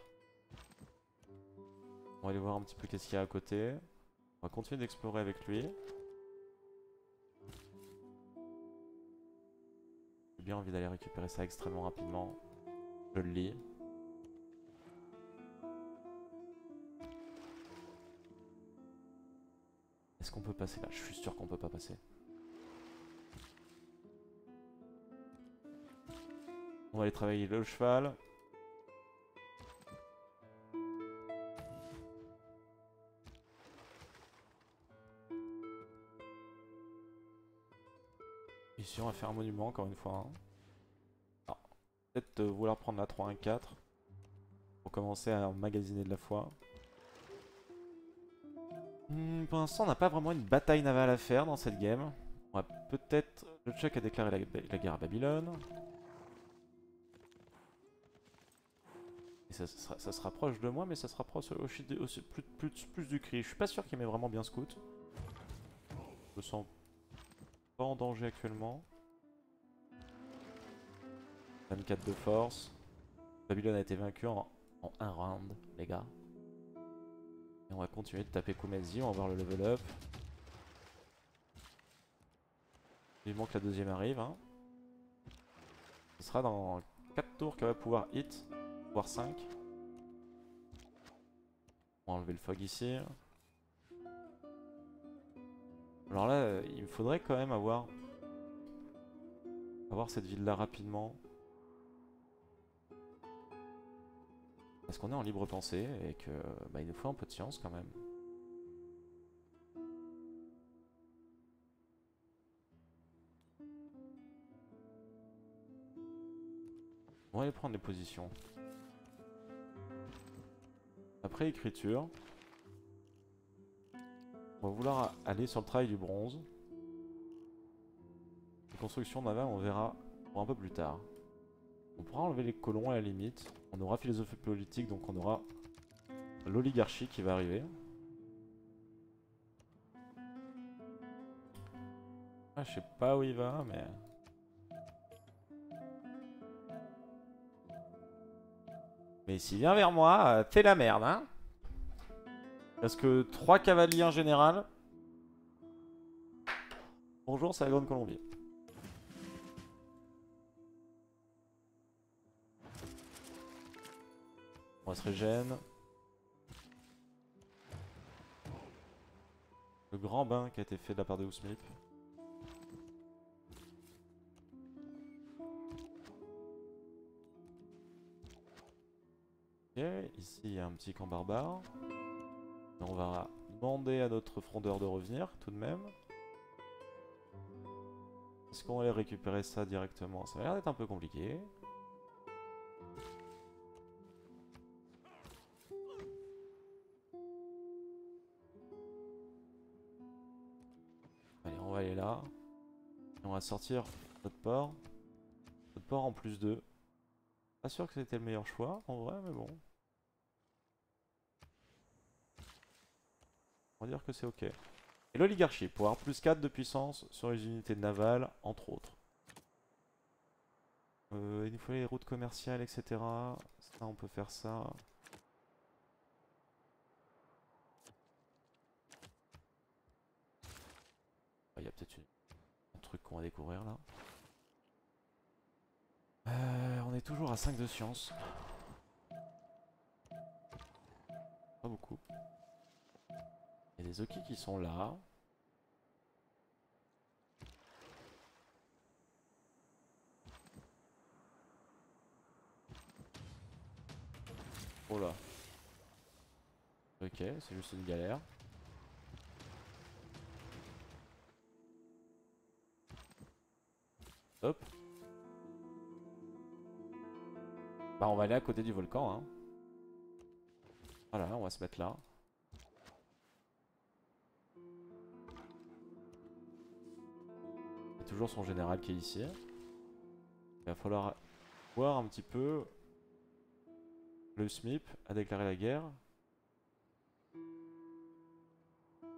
On va aller voir un petit peu qu'est-ce qu'il y a à côté. On va continuer d'explorer avec lui. J'ai bien envie d'aller récupérer ça extrêmement rapidement. Je le lis. Est-ce qu'on peut passer là? Je suis sûr qu'on peut pas passer. On va aller travailler le cheval. Ici on va faire un monument encore une fois. Hein. Peut-être vouloir prendre la 3-1-4 pour commencer à emmagasiner de la foi. Pour l'instant, on n'a pas vraiment une bataille navale à faire dans cette game. On va peut-être... Le Tchèque a déclaré la guerre à Babylone. Et ça se rapproche de moi, mais ça se rapproche aussi plus du cri. Je suis pas sûr qu'il m'ait vraiment bien scout. Je me sens pas en danger actuellement. 24 de force. Babylone a été vaincu en un round, les gars. Et on va continuer de taper Koumazi, on va voir le level up. Vivement que la deuxième arrive. Hein. Ce sera dans 4 tours qu'elle va pouvoir hit, voire 5. On va enlever le fog ici. Alors là, il me faudrait quand même avoir cette ville-là rapidement. Parce qu'on est en libre-pensée et que bah, il nous faut un peu de science quand même. On va aller prendre les positions. Après écriture, on va vouloir aller sur le travail du bronze. Les constructions navales, on verra pour un peu plus tard. On pourra enlever les colons à la limite. On aura philosophie politique, donc on aura l'oligarchie qui va arriver. Ah, je sais pas où il va, mais... Mais s'il vient vers moi, t'es la merde, hein. Parce que 3 cavaliers en général... Bonjour, c'est la Grande Colombie. On va se régène. Le grand bain qui a été fait de la part de Ousmip. Ok, ici il y a un petit camp barbare. On va demander à notre frondeur de revenir tout de même. Est-ce qu'on va aller récupérer ça directement? Ça a l'air d'être un peu compliqué. Et on va sortir notre port en plus 2. Pas sûr que c'était le meilleur choix en vrai, mais bon. On va dire que c'est ok. Et l'oligarchie, pour avoir plus 4 de puissance sur les unités navales, entre autres. Il nous faut les routes commerciales, etc. Ça, on peut faire ça. Il y a peut-être un truc qu'on va découvrir là. On est toujours à 5 de science. Pas beaucoup. Il y a des okis qui sont là. Oh là. Ok, c'est juste une galère. Hop. Bah on va aller à côté du volcan hein. Voilà, on va se mettre là. Et toujours son général qui est ici. Il va falloir voir un petit peu. Le SMIP a déclaré la guerre.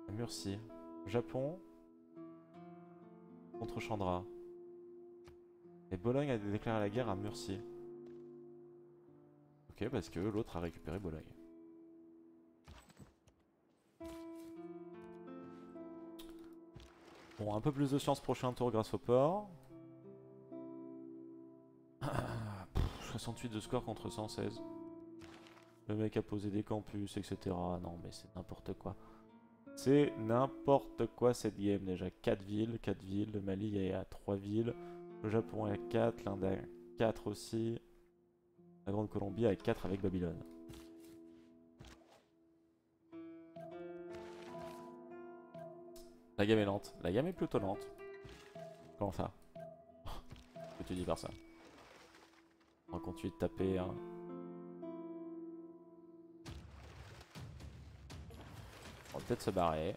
La Murcie. Japon. Contre Chandra. Et Bologne a déclaré la guerre à Murcie. Ok, parce que l'autre a récupéré Bologne. Bon, un peu plus de science prochain tour grâce au port. 68 de score contre 116. Le mec a posé des campus, etc. Non, mais c'est n'importe quoi. C'est n'importe quoi cette game déjà. 4 villes. Le Mali est à 3 villes. Le Japon est à 4. L'Inde est à 4 aussi. La Grande Colombie est à 4 avec Babylone. La gamme est lente. La gamme est plutôt lente. Comment ça? Qu'est-ce que tu dis par ça? On continue de taper. Hein. On va peut-être se barrer.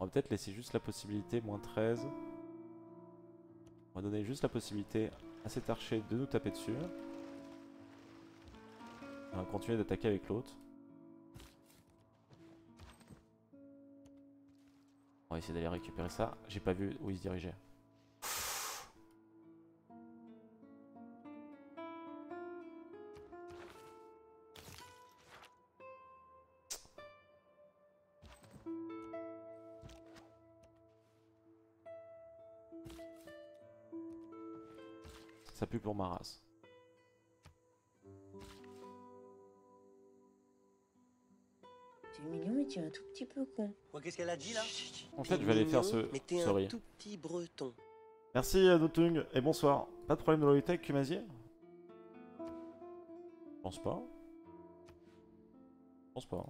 On va peut-être laisser juste la possibilité, moins 13. On va donner juste la possibilité à cet archer de nous taper dessus. Et on va continuer d'attaquer avec l'autre. On va essayer d'aller récupérer ça. J'ai pas vu où il se dirigeait. Ça pue pour ma race. C'est mignon, mais tu es un tout petit peu con. Qu'est-ce qu'elle a dit là? En fait, je vais aller faire ce. Sorry. Tout petit breton. Merci Dotung et bonsoir. Pas de problème de loyauté avec Kumasier? Je pense pas. Je pense pas.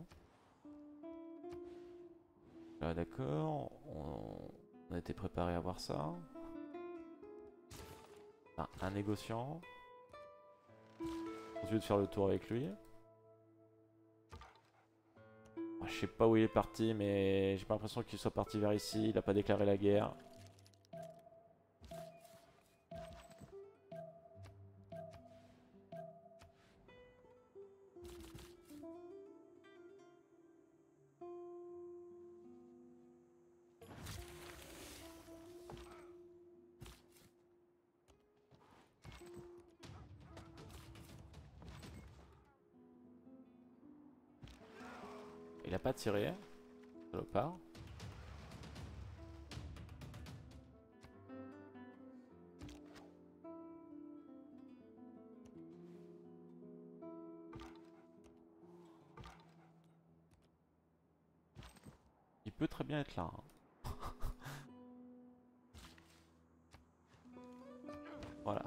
Ah, d'accord, on a été préparé à voir ça. Ah, un négociant. Ensuite faire le tour avec lui. Je sais pas où il est parti, mais j'ai pas l'impression qu'il soit parti vers ici. Il a pas déclaré la guerre. Il a pas tiré, salopard. Il peut très bien être là. Hein. Voilà.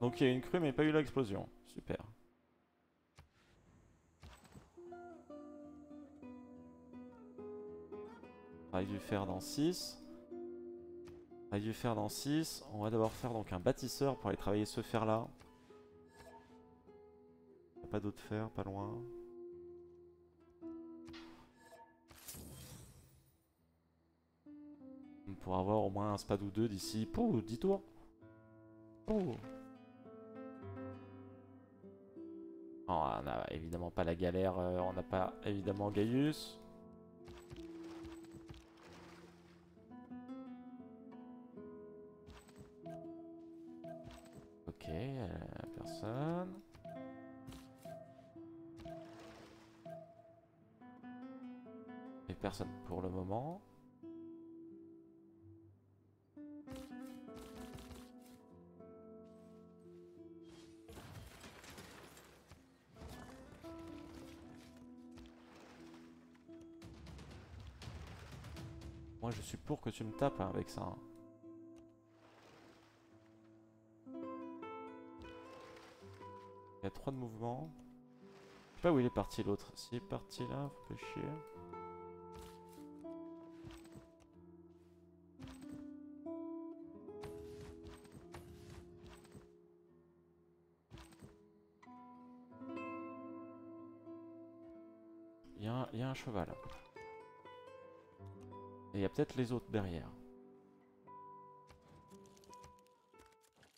Donc il y a une crue mais pas eu l'explosion. Super. On va dû faire dans 6. On va dû faire dans 6. On va d'abord faire donc un bâtisseur pour aller travailler ce fer là. Il n'y a pas d'autre fer, pas loin. On pourra avoir au moins un spade ou deux d'ici. Pouh, 10 tours. Pouh. On n'a évidemment pas la galère, on n'a pas évidemment Gaius. Personne pour le moment. Moi je suis pour que tu me tapes avec ça. Il y a 3 de mouvement. Je sais pas où il est parti l'autre. S'il est parti là, faut pas chier. Un cheval. Et il y a peut-être les autres derrière.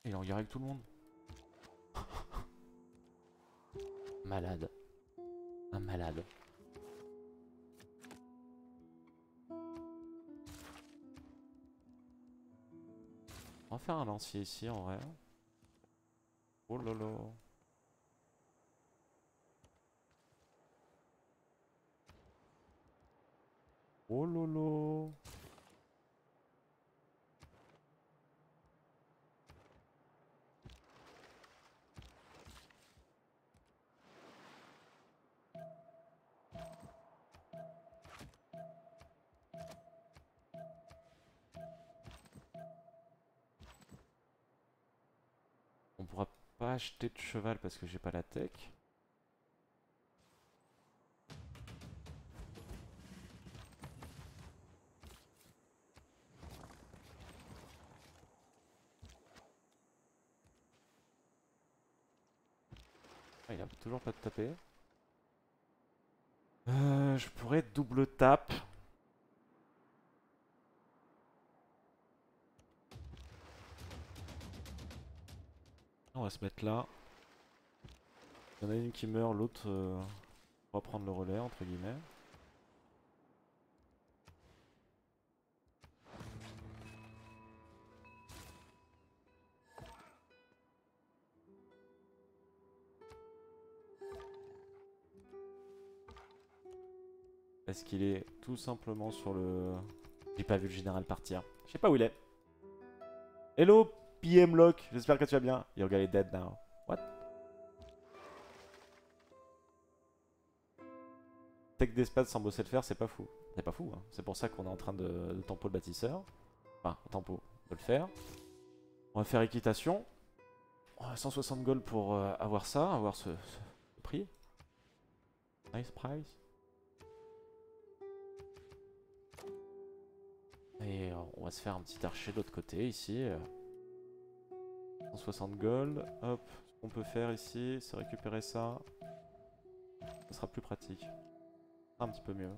Il est en guerre avec tout le monde. Malade. Un malade. On va faire un lancier ici en vrai. Oh lolo. Oh lolo. On pourra pas acheter de cheval parce que j'ai pas la tech. Ah, il a toujours pas de taper. Je pourrais double tape. On va se mettre là. Il y en a une qui meurt, l'autre va prendre le relais entre guillemets. Parce qu'il est tout simplement sur le... J'ai pas vu le général partir. Je sais pas où il est. Hello PM Lock, j'espère que tu vas bien. Your guy is dead now. What? Tech d'espace sans bosser le fer, c'est pas fou. C'est pas fou, hein. C'est pour ça qu'on est en train de tempo le bâtisseur. Enfin, tempo de le faire. On va faire équitation. Oh, 160 gold pour avoir ça, avoir ce prix. Nice price. Et on va se faire un petit archer de l'autre côté ici. 160 gold, hop, ce qu'on peut faire ici, c'est récupérer ça. Ça sera plus pratique. Un petit peu mieux.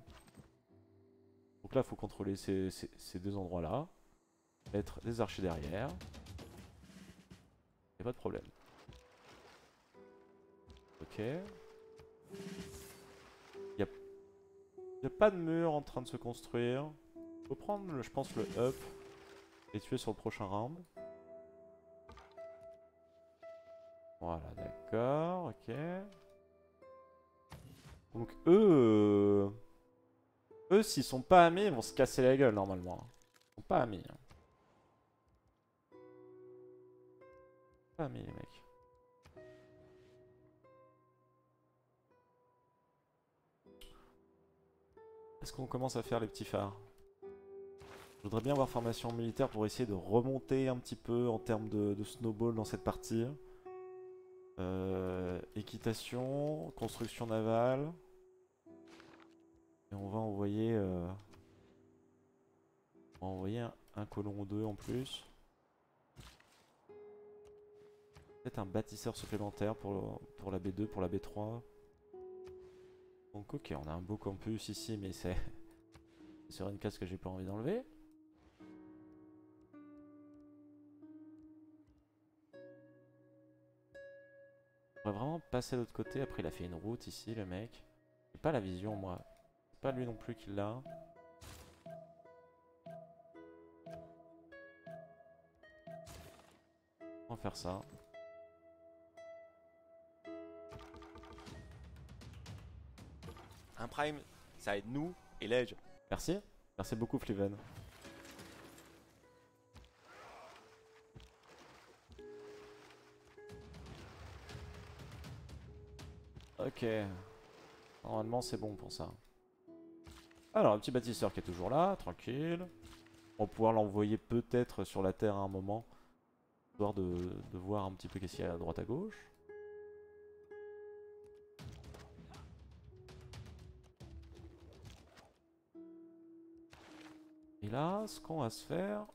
Donc là, il faut contrôler ces deux endroits-là. Mettre les archers derrière. Et pas de problème. Ok. Il n'y a pas de mur en train de se construire. Faut prendre, je pense, le up et tuer sur le prochain round. Voilà, d'accord, ok. Donc eux s'ils sont pas amis, ils vont se casser la gueule normalement. Ils sont pas amis. Pas amis les mecs. Est-ce qu'on commence à faire les petits phares? Je voudrais bien avoir formation militaire pour essayer de remonter un petit peu en termes de snowball dans cette partie. Équitation, construction navale. Et on va envoyer, un colon ou deux en plus. Peut-être un bâtisseur supplémentaire pour la B2, pour la B3. Donc ok, on a un beau campus ici, mais c'est sur une case que j'ai pas envie d'enlever. On va vraiment passer de l'autre côté. Après, il a fait une route ici, le mec. J'ai pas la vision, moi. C'est pas lui non plus qui l'a. On va faire ça. Un prime, ça aide nous et l'Edge. Merci. Merci beaucoup, Fliven. Ok, normalement c'est bon pour ça. Alors le petit bâtisseur qui est toujours là, tranquille. On va pouvoir l'envoyer peut-être sur la terre à un moment. Histoire de voir un petit peu qu'est-ce qu'il y a à droite à gauche. Et là, ce qu'on va se faire,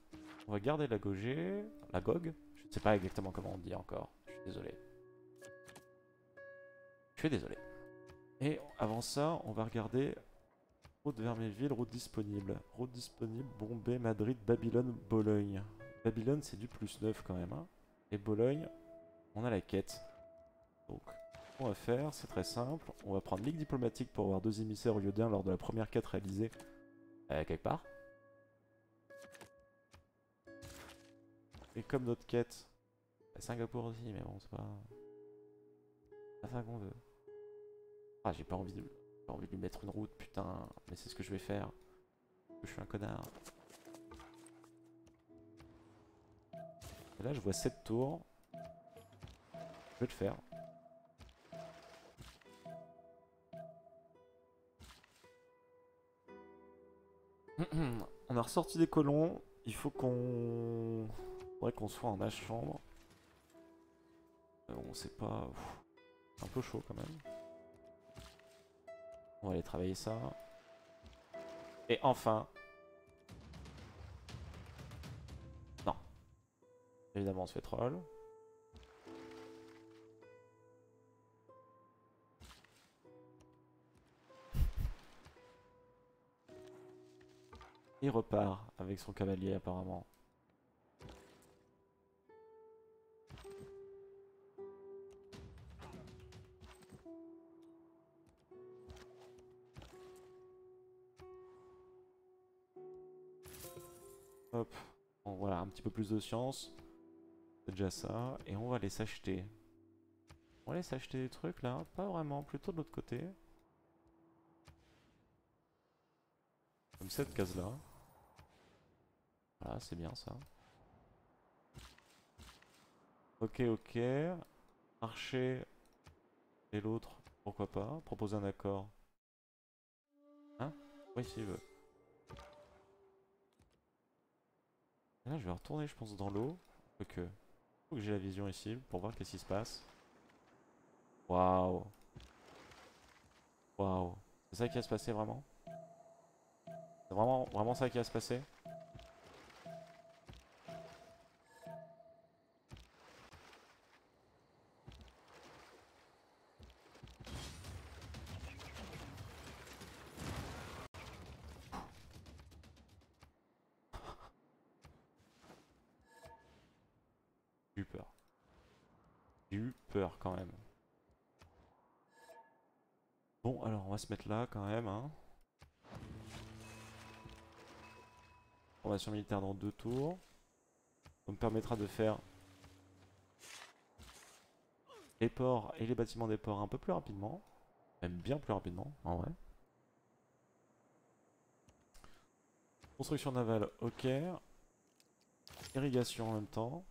on va garder la gaugée, la gogue. Je ne sais pas exactement comment on dit encore, je suis désolé. Désolé. Et avant ça, on va regarder route vers mes villes, route disponible, Bombay, Madrid, Babylone, Bologne. Babylone, c'est du +9 quand même. Hein. et Bologne, on a la quête. Donc, ce qu'on va faire, c'est très simple. On va prendre Ligue diplomatique pour avoir deux émissaires au lieu d'un lors de la première quête réalisée quelque part. Et comme notre quête, à Singapour aussi, mais bon, c'est pas ça qu'on veut. Ah, j'ai pas envie de lui mettre une route, putain, mais c'est ce que je vais faire. Je suis un connard. Et là, je vois 7 tours. Je vais le faire. On a ressorti des colons. Il faut qu'on... faudrait qu'on soit en âge sombre. On sait pas... C'est un peu chaud quand même. On va aller travailler ça. Et enfin... non. Évidemment on se fait troll. Il repart avec son cavalier apparemment. Hop, bon, voilà, un petit peu plus de science. C'est déjà ça. Et on va aller s'acheter. On va aller s'acheter des trucs là. Pas vraiment, plutôt de l'autre côté. Comme cette case là. Voilà, c'est bien ça. Ok, ok. Marché et l'autre, pourquoi pas. Proposer un accord. Hein? Oui, s'il veut. Là, je vais retourner, je pense, dans l'eau. Ok. Faut que j'ai la vision ici pour voir qu'est-ce qui se passe. Waouh. Waouh. C'est ça qui va se passer vraiment? C'est vraiment ça qui va se passer? Quand même. Bon, alors on va se mettre là quand même. Hein. Formation militaire dans 2 tours. Ça me permettra de faire les ports et les bâtiments des ports un peu plus rapidement. Même bien plus rapidement en vrai. Construction navale, ok. Irrigation en même temps.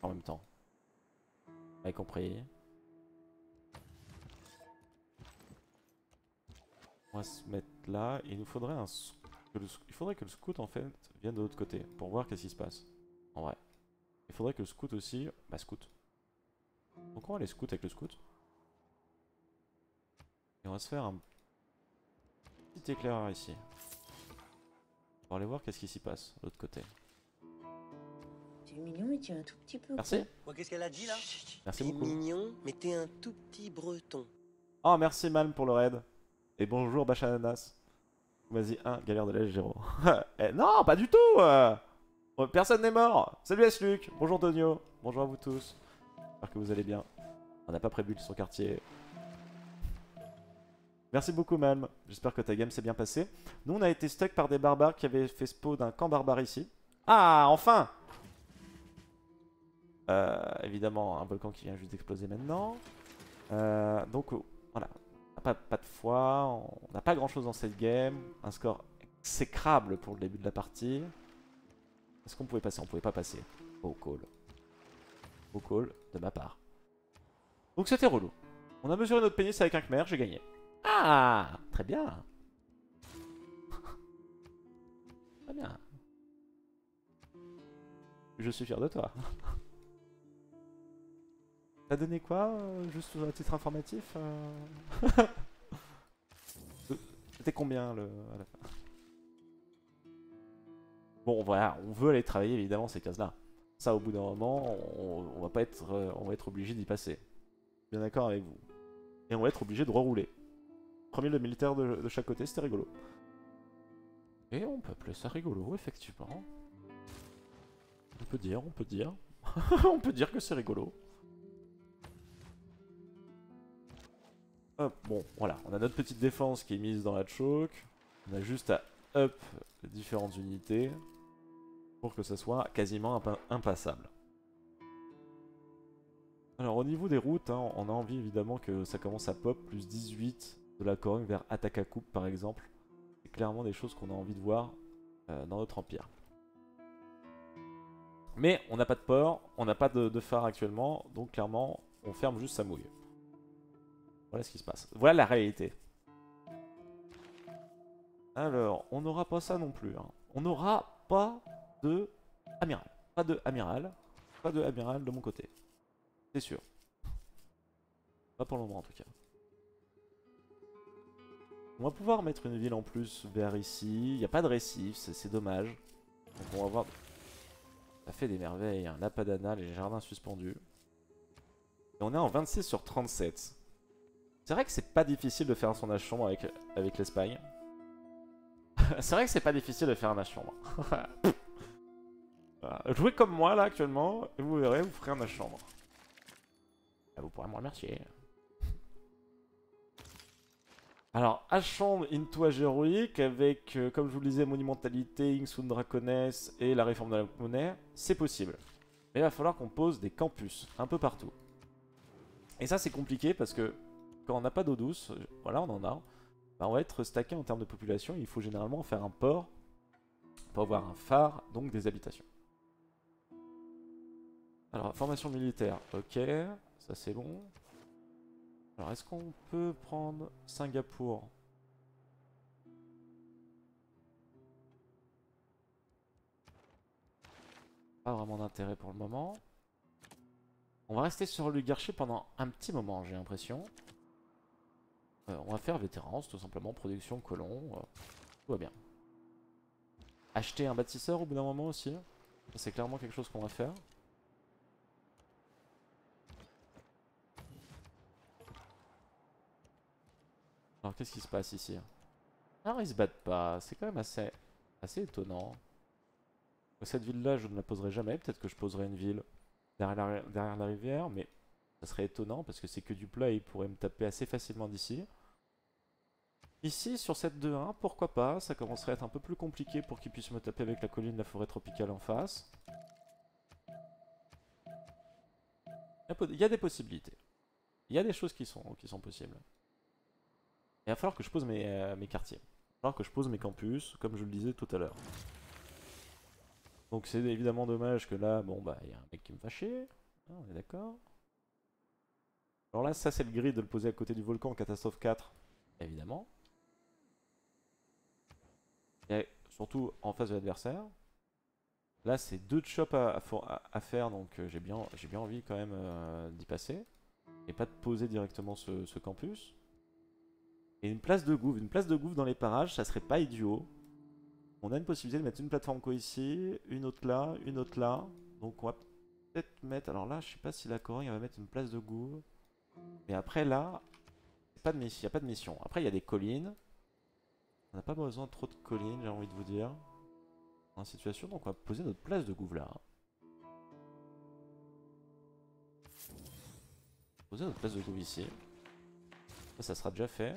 En même temps. Vous avez compris. On va se mettre là. Il nous faudrait un... il faudrait que le scout en fait vienne de l'autre côté pour voir qu'est-ce qui se passe. En vrai. Il faudrait que le scout aussi... bah scout. Donc on va aller scout avec le scout. Et on va se faire un petit éclaireur ici. Pour aller voir qu'est-ce qui s'y passe de l'autre côté. Mignon, mais tu es un tout petit peu... merci. Qu'est-ce qu'elle a dit là? Merci beaucoup. Mignon, mais t'es un tout petit breton. Oh, merci Malm pour le raid. Et bonjour Bachananas. Vas-y, un galère de l'âge, Géro. Non, pas du tout. Personne n'est mort. Salut S-Luc. Bonjour Donio. Bonjour à vous tous. J'espère que vous allez bien. On n'a pas prévu son quartier. Merci beaucoup Malm. J'espère que ta game s'est bien passée. Nous, on a été stuck par des barbares qui avaient fait spawn d'un camp barbare ici. Ah, enfin! Évidemment, un volcan qui vient juste d'exploser maintenant. Donc voilà, pas de foi, on n'a pas grand chose dans cette game. Un score exécrable pour le début de la partie. Est-ce qu'on pouvait passer? On pouvait pas passer. Oh call. Oh call de ma part. Donc c'était relou. On a mesuré notre pénis avec un khmer, j'ai gagné. Ah, très bien. Très bien. Je suis fier de toi. T'as donné quoi, juste à titre informatif C'était combien à la fin? Bon voilà, on veut aller travailler évidemment ces cases-là. Ça au bout d'un moment, on va être obligé d'y passer. Bien d'accord avec vous. Et on va être obligé de rerouler. Premier le militaire de chaque côté, c'était rigolo. Et on peut appeler ça rigolo, effectivement. On peut dire, on peut dire. On peut dire que c'est rigolo. Hop, bon, voilà. On a notre petite défense qui est mise dans la choke. On a juste à up les différentes unités pour que ça soit quasiment impassable. Alors au niveau des routes, hein, on a envie évidemment que ça commence à pop, plus 18 de la Corogne vers Atacacoupe par exemple. C'est clairement des choses qu'on a envie de voir dans notre empire. Mais on n'a pas de port, on n'a pas de phare actuellement, donc clairement on ferme juste sa mouille. Voilà ce qui se passe. Voilà la réalité. Alors, on n'aura pas ça non plus. Hein. On n'aura pas de amiral. Pas de amiral. Pas de amiral de mon côté. C'est sûr. Pas pour le moment en tout cas. On va pouvoir mettre une ville en plus vers ici. Il n'y a pas de récif, c'est dommage. Donc on va voir... Ça fait des merveilles. Hein. La Padana, les jardins suspendus. Et on est en 26 sur 37. C'est vrai que c'est pas difficile de faire son âge sombre avec l'Espagne. C'est vrai que c'est pas difficile de faire un âge sombre. Voilà. Jouez comme moi là actuellement, et vous verrez, vous ferez un âge sombre. Là, vous pourrez me remercier. Alors, âge sombre into âge héroïque avec, comme je vous le disais, Monumentalité, Inksundracones et la réforme de la monnaie, c'est possible. Mais il va falloir qu'on pose des campus un peu partout. Et ça, c'est compliqué parce que. Quand on n'a pas d'eau douce, voilà on en a, bah, on va être stacké en termes de population, il faut généralement faire un port pour avoir un phare, donc des habitations. Alors formation militaire, ok, ça c'est bon. Alors est-ce qu'on peut prendre Singapour? Pas vraiment d'intérêt pour le moment. On va rester sur l'Ugarché pendant un petit moment j'ai l'impression. On va faire vétérance, tout simplement, production, colon, tout va bien. Acheter un bâtisseur au bout d'un moment aussi, c'est clairement quelque chose qu'on va faire. Alors qu'est-ce qui se passe ici? Alors ils se battent pas, c'est quand même assez étonnant. Cette ville-là, je ne la poserai jamais, peut-être que je poserai une ville derrière la rivière, mais ça serait étonnant parce que c'est que du plat et ils pourraient me taper assez facilement d'ici. Ici, sur cette 2-1, pourquoi pas, ça commencerait à être un peu plus compliqué pour qu'ils puissent me taper avec la colline de la forêt tropicale en face. Il y a des possibilités. Il y a des choses qui sont possibles. Il va falloir que je pose mes quartiers. Il va falloir que je pose mes campus, comme je le disais tout à l'heure. Donc c'est évidemment dommage que là, bon bah, il y a un mec qui me va chier. On est d'accord. Alors là, ça c'est le gris de le poser à côté du volcan, catastrophe 4, évidemment. Et surtout en face de l'adversaire. Là, c'est deux chops à faire, donc j'ai bien envie quand même d'y passer. Et pas de poser directement ce campus. Et une place de gouffre dans les parages, ça serait pas idiot. On a une possibilité de mettre une plateforme quoi ici, une autre là, une autre là. Donc on va peut-être mettre... Alors là, je sais pas si la Corogne va mettre une place de gouffre. Mais après là, il n'y a pas de mission. Après il y a des collines. On n'a pas besoin de trop de collines, j'ai envie de vous dire. Dans la situation, donc on va poser notre place de gouffre là. Poser notre place de gouffre ici. Ça sera déjà fait.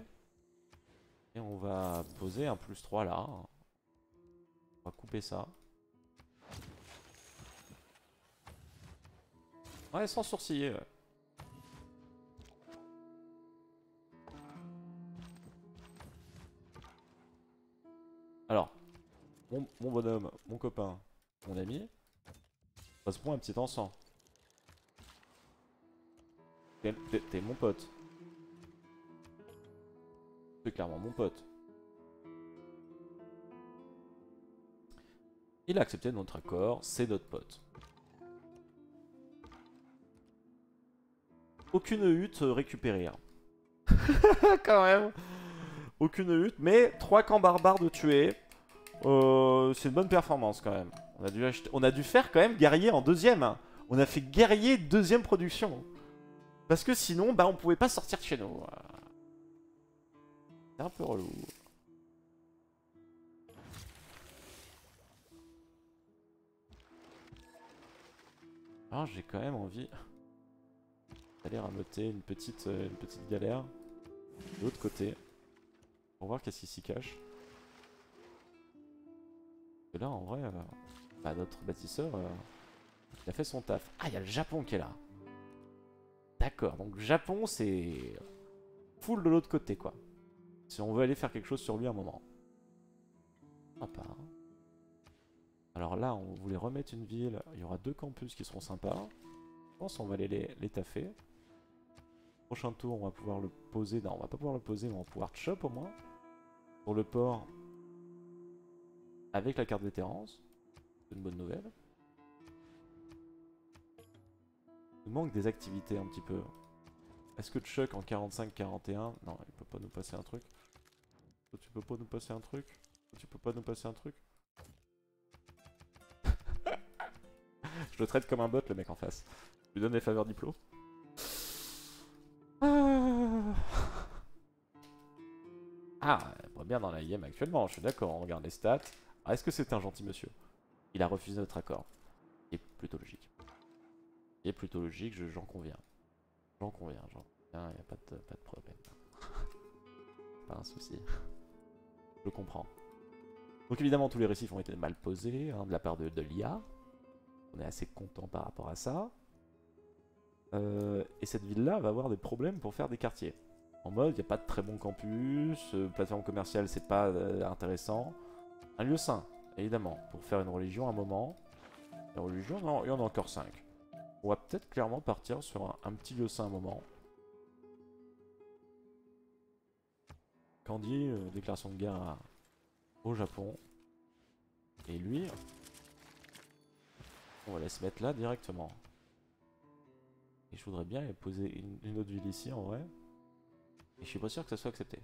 Et on va poser un plus 3 là. On va couper ça. Ouais, sans sourciller. Ouais. Alors, mon bonhomme, mon copain, mon ami, on se prend un petit encens. T'es mon pote. C'est clairement mon pote. Il a accepté notre accord, c'est notre pote. Aucune hutte récupérée. Hein. Quand même. Aucune hutte, mais 3 camps barbares de tuer, c'est une bonne performance quand même. On a dû faire quand même guerrier en deuxième. Hein. On a fait guerrier deuxième production. Parce que sinon, bah on pouvait pas sortir de chez nous. C'est un peu relou. Alors j'ai quand même envie d'aller ramoter une petite galère de l'autre côté pour voir qu'est-ce qui s'y cache. Et là en vrai, bah, notre bâtisseur il a fait son taf. Ah, il y a le Japon qui est là. D'accord, donc le Japon c'est full de l'autre côté quoi. Si on veut aller faire quelque chose sur lui à un moment. Sympa. Alors là, on voulait remettre une ville. Il y aura deux campus qui seront sympas. Je pense qu'on va aller les taffer. Prochain tour, on va pouvoir le poser. Non, on va pas pouvoir le poser, mais on va pouvoir chop au moins. Pour le port, avec la carte vétérance. C'est une bonne nouvelle. Il nous manque des activités un petit peu. Est-ce que Chuck en 45-41... Non, il peut pas nous passer un truc. Toi, tu peux pas nous passer un truc. Toi, tu peux pas nous passer un truc. Je le traite comme un bot, le mec en face. Je lui donne des faveurs diplômes. Ah, on voit bien dans la IM actuellement, je suis d'accord, on regarde les stats. Ah, est-ce que c'est un gentil monsieur? Il a refusé notre accord. Il est plutôt logique. Il est plutôt logique, j'en conviens. J'en conviens, il n'y a pas de problème. Pas un souci. Je comprends. Donc évidemment, tous les récifs ont été mal posés, hein, de la part de l'IA. On est assez content par rapport à ça. Et cette ville-là va avoir des problèmes pour faire des quartiers. En mode, il n'y a pas de très bon campus, plateforme commerciale, c'est pas intéressant. Un lieu saint, évidemment, pour faire une religion à un moment. La religion, il y en a encore 5. On va peut-être clairement partir sur un petit lieu saint à un moment. Candy, déclaration de guerre au Japon. Et lui... on va aller se mettre là directement. Et je voudrais bien poser une autre ville ici en vrai. Et je suis pas sûr que ça soit accepté.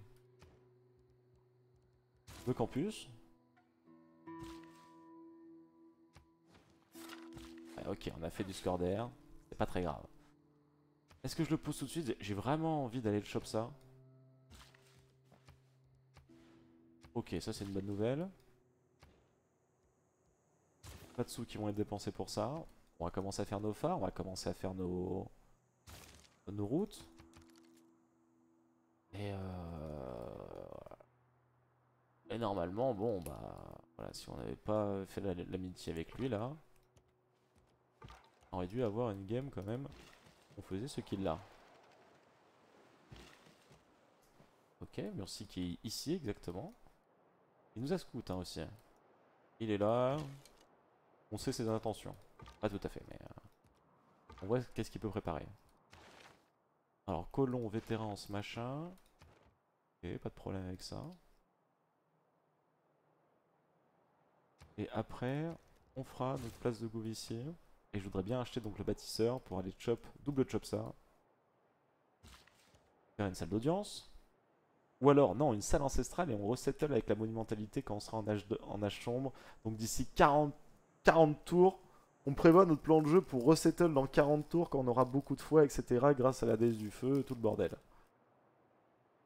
Le campus. Ah, ok, on a fait du score d'air. C'est pas très grave. Est-ce que je le pousse tout de suite? J'ai vraiment envie d'aller le choper ça. Ok, ça c'est une bonne nouvelle. Pas de sous qui vont être dépensés pour ça. On va commencer à faire nos phares, on va commencer à faire nos routes. Et normalement, bon bah voilà, si on n'avait pas fait l'amitié avec lui là, on aurait dû avoir une game quand même. On faisait ce qu'il a. Ok, Mursi qui est ici exactement. Il nous a scout hein, aussi. Il est là. On sait ses intentions. Pas tout à fait, mais... on voit qu'est-ce qu'il peut préparer. Alors, colon, vétéran, ce machin... ok, pas de problème avec ça. Et après, on fera notre place de gouv ici. Et je voudrais bien acheter donc le bâtisseur pour aller chop, double chop ça. Faire une salle d'audience. Ou alors, non, une salle ancestrale et on resettle avec la monumentalité quand on sera en âge sombre. Donc d'ici 40 tours, on prévoit notre plan de jeu pour resettle dans 40 tours quand on aura beaucoup de fois, etc. grâce à la déesse du feu, tout le bordel.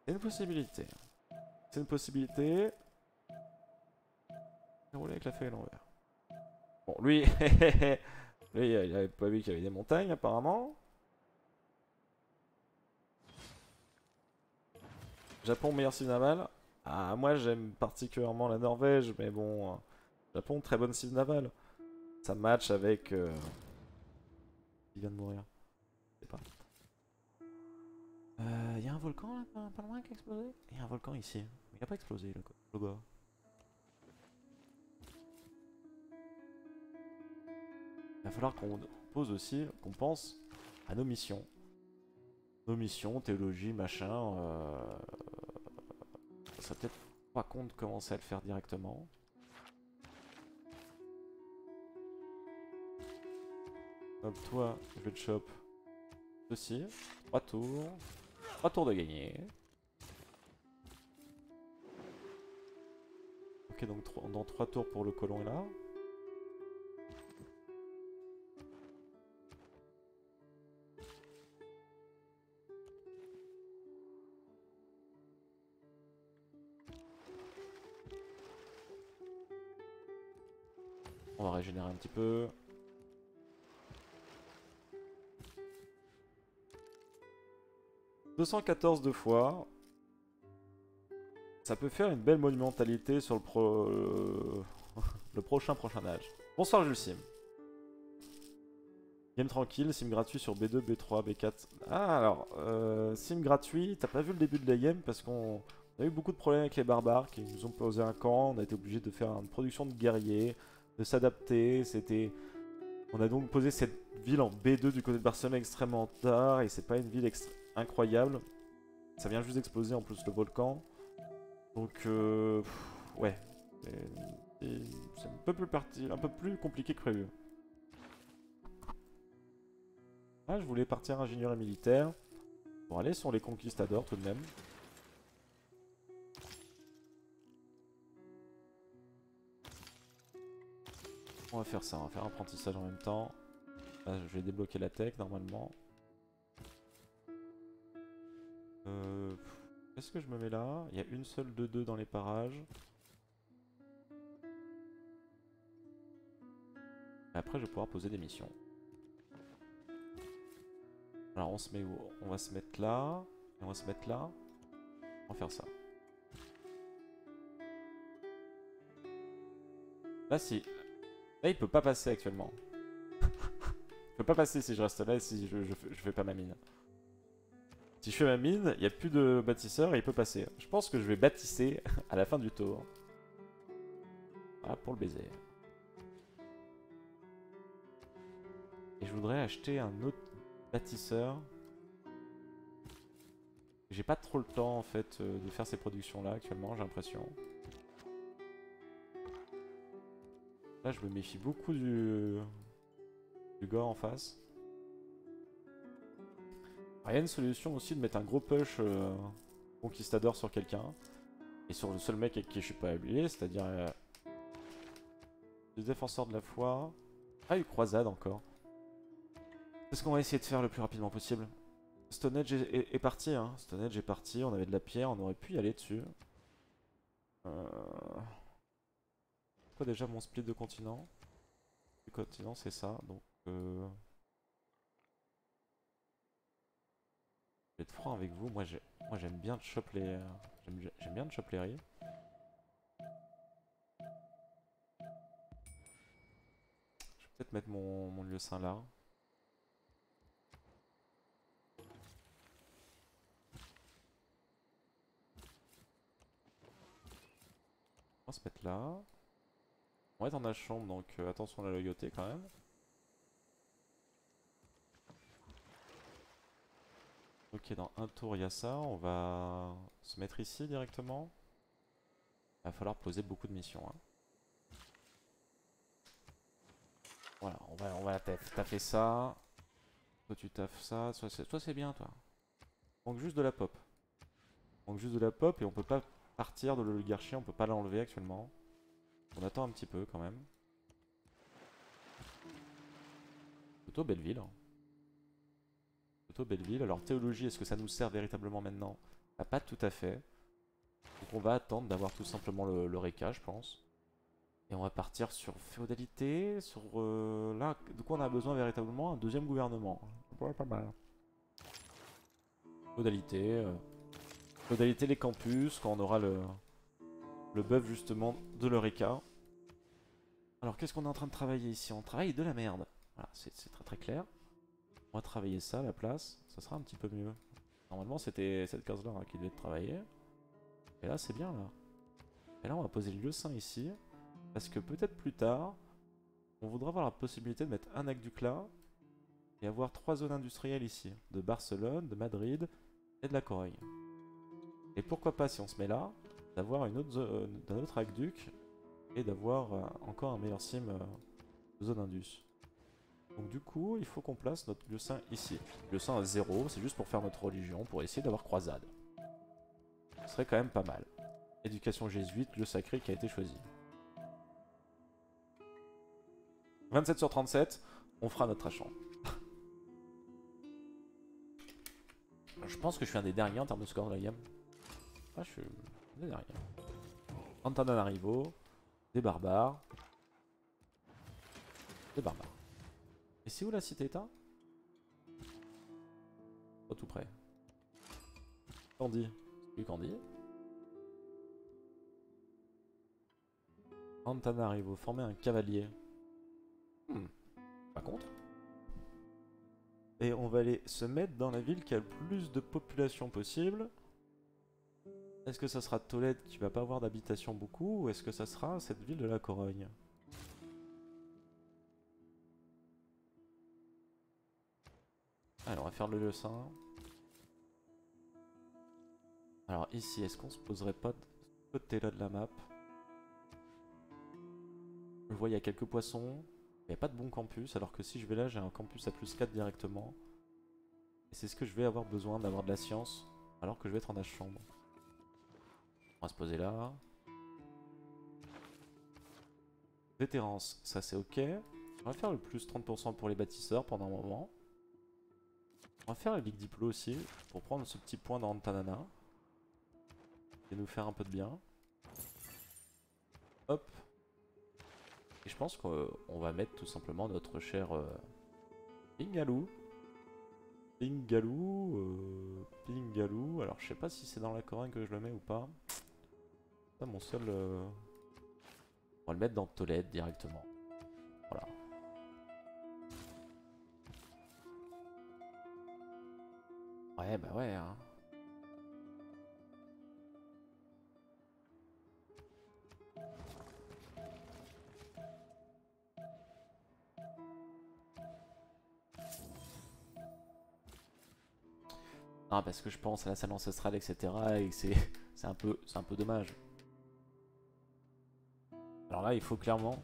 C'est une possibilité. C'est une possibilité. Rouler avec la feuille à l'envers. Bon, lui, lui, il avait pas vu qu'il y avait des montagnes apparemment. Japon, meilleur cible navale. Ah, moi j'aime particulièrement la Norvège, mais bon, Japon, très bonne cible navale. Ça match avec... il vient de mourir. Je sais pas. Il y a un volcan là, pas loin, qui a explosé. Il y a un volcan ici. Mais il a pas explosé le gars. Il va falloir qu'on pose aussi, qu'on pense à nos missions. Nos missions, théologie, machin. Ça serait peut-être pas con de commencer à le faire directement. Hop, toi, je vais te choper ceci. 3 tours. 3 tours de gagner. Ok, donc dans 3 tours pour le colon là. On va régénérer un petit peu. 214 de fois. Ça peut faire une belle monumentalité sur le, le prochain âge. Bonsoir Julcim. Game tranquille, sim gratuit sur B2, B3, B4. Ah alors, sim gratuit, t'as pas vu le début de la game parce qu'on a eu beaucoup de problèmes avec les barbares qui nous ont posé un camp, on a été obligé de faire une production de guerriers, de s'adapter, c'était... On a donc posé cette ville en B2 du côté de Barcelone extrêmement tard et c'est pas une ville incroyable. Ça vient juste d'exploser en plus le volcan. Donc ouais, c'est un peu plus compliqué que prévu. Ah, je voulais partir ingénieur et militaire pour aller sur les conquistadors tout de même. On va faire ça, on va faire apprentissage en même temps. Là, je vais débloquer la tech normalement. Est-ce que je me mets là? Il y a une seule 2-2 dans les parages. Et après je vais pouvoir poser des missions. Alors on se met où? On va se mettre là. Et on va se mettre là. On va faire ça. Là si... Là il peut pas passer actuellement. Il peut pas passer si je reste là et si je fais pas ma mine. Si je fais ma mine, il n'y a plus de bâtisseur et il peut passer. Je pense que je vais bâtisser à la fin du tour. Voilà pour le baiser. Et je voudrais acheter un autre bâtisseur. J'ai pas trop le temps en fait de faire ces productions là actuellement, j'ai l'impression. Là, je me méfie beaucoup du gars en face. Il y a une solution aussi de mettre un gros push conquistador sur quelqu'un. Et sur le seul mec avec qui je suis pas habillé, c'est-à-dire... le défenseur de la foi... Ah, une croisade encore. C'est ce qu'on va essayer de faire le plus rapidement possible. Stonehenge est parti, hein. Stonehenge est parti, on avait de la pierre, on aurait pu y aller dessus. Déjà mon split de continent. Le continent c'est ça, donc je vais être franc avec vous, moi j'aime bien de choper les j'aime bien de choper les riz. Je vais peut-être mettre mon lieu saint là. On va se mettre là. On va être en la chambre, donc attention à la loyauté quand même. Ok, dans un tour il y a ça, on va se mettre ici directement. Il va falloir poser beaucoup de missions. Hein. Voilà, on va taffer ça. Toi tu taffes ça, toi c'est bien toi. On manque juste de la pop. On manque juste de la pop et on peut pas partir de l'oligarchie, on peut pas l'enlever actuellement. On attend un petit peu quand même. Plutôt belle ville. Plutôt belle ville. Alors théologie, est-ce que ça nous sert véritablement maintenant? Bah, pas tout à fait. Donc on va attendre d'avoir tout simplement le réca, je pense. Et on va partir sur féodalité, sur... là, de quoi on a besoin véritablement? Un deuxième gouvernement. Ouais, pas mal. Féodalité. Féodalité, les campus, quand on aura le buff justement de l'Eureka. Alors qu'est-ce qu'on est en train de travailler ici? On travaille de la merde. Voilà, c'est très très clair. On va travailler ça à la place, ça sera un petit peu mieux. Normalement c'était cette case là hein, qui devait être travaillée. Et là c'est bien là. Et là on va poser le lieu saint ici. Parce que peut-être plus tard, on voudra avoir la possibilité de mettre un aqueduc là. Et avoir 3 zones industrielles ici. De Barcelone, de Madrid et de la Corogne. Et pourquoi pas si on se met là d'avoir d'un autre aqueduc et d'avoir encore un meilleur sim de zone indus. Donc du coup, il faut qu'on place notre lieu saint ici. Le lieu saint à 0, c'est juste pour faire notre religion, pour essayer d'avoir croisade. Ce serait quand même pas mal. Éducation jésuite, lieu sacré qui a été choisi. 27 sur 37, on fera notre achat. Je pense que je suis un des derniers en termes de score de la gamme. Ah, je suis... Derrière. Antananarivo, des barbares. Des barbares. Et c'est où la cité-état? Pas tout près. Candy. Plus Candy. Antananarivo, former un cavalier. Pas contre. Et on va aller se mettre dans la ville qui a le plus de population possible. Est-ce que ça sera Tolède qui va pas avoir d'habitation beaucoup, ou est-ce que ça sera cette ville de la Corogne? Allez, on va faire le lieu saint. Alors ici, est-ce qu'on se poserait pas de ce côté-là de la map? Je vois, il y a quelques poissons. Il n'y a pas de bon campus, alors que si je vais là, j'ai un campus à +4 directement. Et c'est ce que je vais avoir besoin, d'avoir de la science, alors que je vais être en âge sombre. On va se poser là. Vétérance, ça c'est ok. On va faire le +30% pour les bâtisseurs pendant un moment. On va faire le Big Diplo aussi, pour prendre ce petit point dans Antanana. Et nous faire un peu de bien. Hop. Et je pense qu'on va mettre tout simplement notre cher Pingalou. Pingalou. Alors je sais pas si c'est dans la Corogne que je le mets ou pas. Ça, mon seul... On va le mettre dans Tolède directement. Voilà. Ouais, bah ouais, hein. Ah, parce que je pense à la salle ancestrale, etc. et que c'est un peu dommage. Alors là, il faut clairement...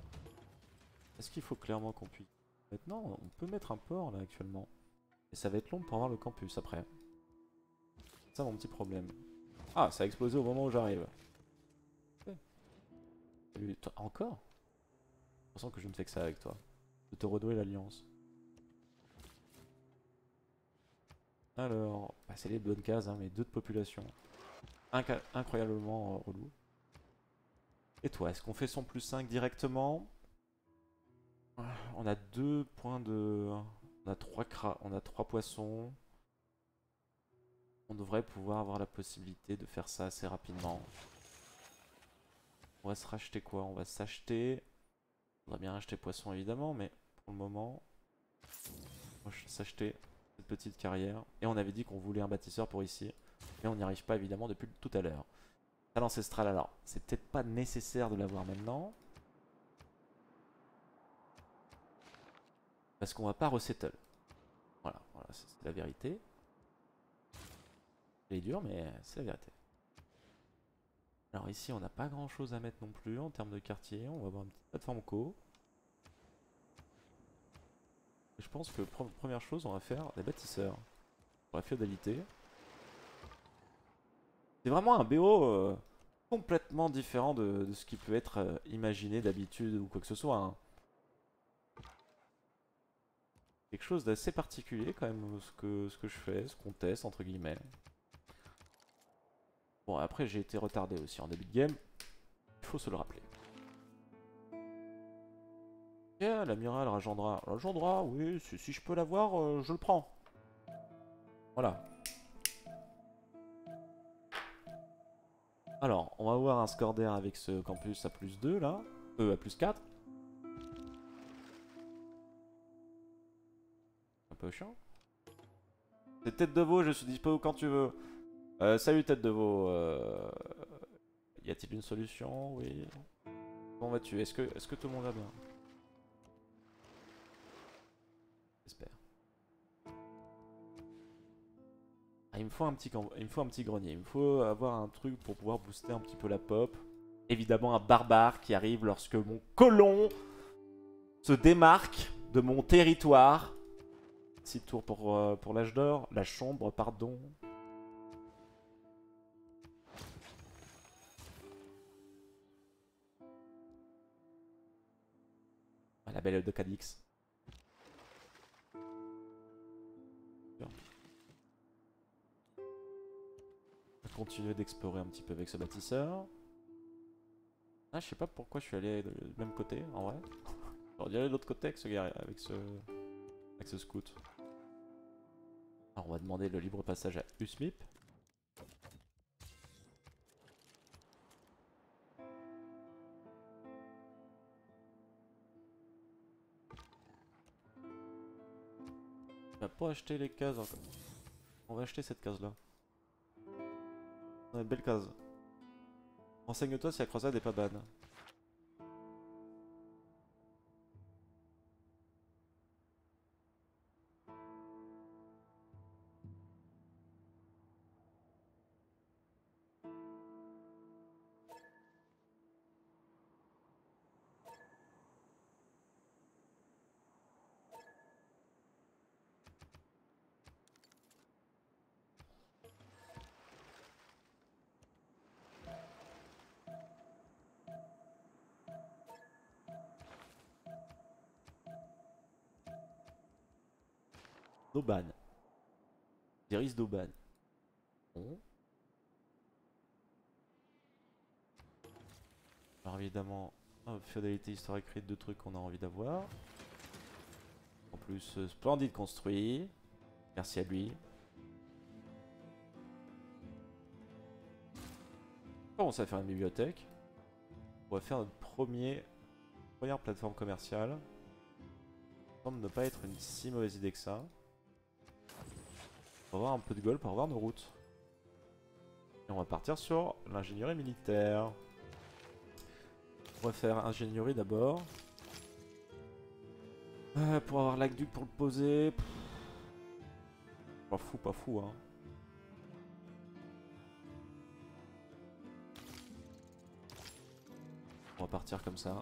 Est-ce qu'il faut clairement qu'on puisse... Maintenant, on peut mettre un port là actuellement. Et ça va être long pour avoir le campus après. C'est ça mon petit problème. Ah, ça a explosé au moment où j'arrive. Okay. Encore? Je sens que je ne fais que ça avec toi. Je te redouer l'alliance. Alors, bah c'est les bonnes cases, hein, mais deux de population. Incroyablement relou. Et toi, est-ce qu'on fait son +5 directement? On a 2 points de... On a 3 cras, on a 3 poissons. On devrait pouvoir avoir la possibilité de faire ça assez rapidement. On va se racheter quoi? On va s'acheter... On va bien racheter poisson évidemment, mais pour le moment... On va s'acheter cette petite carrière. Et on avait dit qu'on voulait un bâtisseur pour ici. Mais on n'y arrive pas évidemment depuis tout à l'heure. À l'ancestral alors, c'est peut-être pas nécessaire de l'avoir maintenant. Parce qu'on va pas resettle. Voilà, voilà, c'est la vérité. Elle est dure, mais c'est la vérité. Alors ici, on n'a pas grand-chose à mettre non plus en termes de quartier. On va avoir une petite plateforme co. Et je pense que première chose, on va faire des bâtisseurs. Pour la féodalité. C'est vraiment un BO complètement différent de ce qui peut être imaginé d'habitude ou quoi que ce soit. Hein. Quelque chose d'assez particulier quand même, ce que je fais, ce qu'on teste entre guillemets. Bon, après j'ai été retardé aussi en début de game, il faut se le rappeler. Yeah, l'amiral Rajendra. Rajendra, oui, si je peux l'avoir, je le prends. Voilà. Alors, on va avoir un score d'air avec ce campus à +2 là, à +4. Un peu chiant. C'est tête de veau, je suis dispo quand tu veux. Salut tête de veau, y a-t-il une solution? Oui. Comment vas-tu? Est-ce que tout le monde va bien? J'espère. Ah, il me faut un petit grenier, il me faut avoir un truc pour pouvoir booster un petit peu la pop. Évidemment un barbare qui arrive lorsque mon colon se démarque de mon territoire. 6 tours pour l'âge d'or, la chambre pardon. Ah, la belle de Cadix. On va continuer d'explorer un petit peu avec ce bâtisseur. Ah, je sais pas pourquoi je suis allé du même côté en vrai. J'aurais dû aller de l'autre côté avec ce guerrier, avec ce scout. Alors, on va demander le libre passage à Usmip. On n'a pas acheté les cases encore. On va acheter cette case là. On a une belle case. Renseigne-toi si la croisade n'est pas banne. D'Auban. Iris d'Auban. Alors évidemment, féodalité, histoire écrite, deux trucs qu'on a envie d'avoir. En plus, splendide construit. Merci à lui. On va faire une bibliothèque. On va faire notre première plateforme commerciale. Ça semble ne pas être une si mauvaise idée que ça. On va avoir un peu de gold pour avoir nos routes. Et on va partir sur l'ingénierie militaire. On va faire ingénierie d'abord. Pour avoir l'aqueduc pour le poser. Pff. Pas fou hein. On va partir comme ça.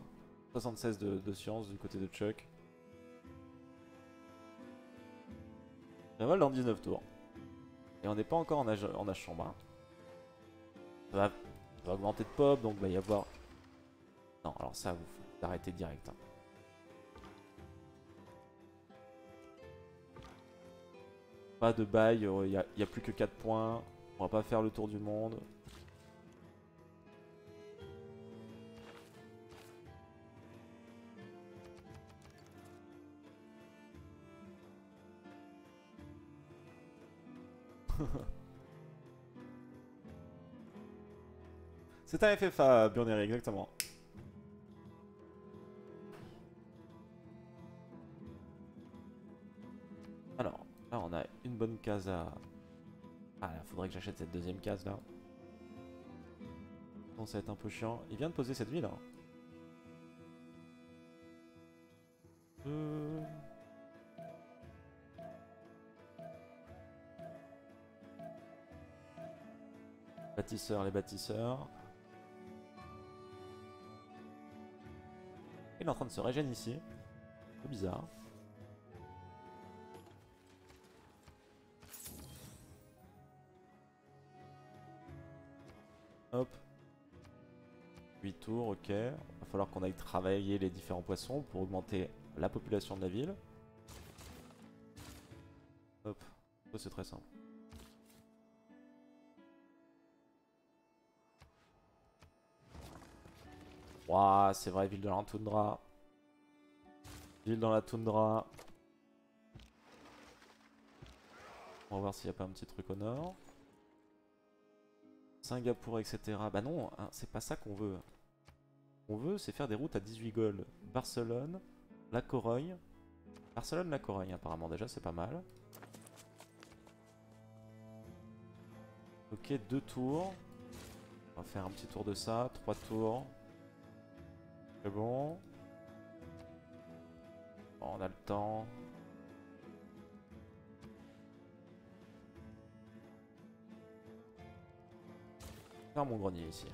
76 de science du côté de Chuck. Naval dans 19 tours. Et on n'est pas encore en âge sombre. Hein. Ça va augmenter de pop, donc il va y avoir... Non, alors ça, vous faut arrêter direct. Hein. Pas de bail, il n'y a plus que 4 points. On va pas faire le tour du monde. C'est un FFA, Burneri, exactement. Alors, là on a une bonne case à... Ah là, faudrait que j'achète cette deuxième case là. Bon, ça va être un peu chiant. Il vient de poser cette ville. Hein. Les bâtisseurs. Il est en train de se régénérer ici. Un peu bizarre. Hop. 8 tours, ok. Il va falloir qu'on aille travailler les différents poissons pour augmenter la population de la ville. Hop. Ça c'est très simple. Ouah, wow, c'est vrai, ville dans la toundra. Ville dans la toundra. On va voir s'il n'y a pas un petit truc au nord. Singapour, etc. Bah non, hein, c'est pas ça qu'on veut. On veut, c'est faire des routes à 18 gold. Barcelone, la Corogne. Barcelone, la Corogne, apparemment, déjà, c'est pas mal. Ok, 2 tours. On va faire un petit tour de ça. 3 tours. Bon. On a le temps. Faire mon grenier ici.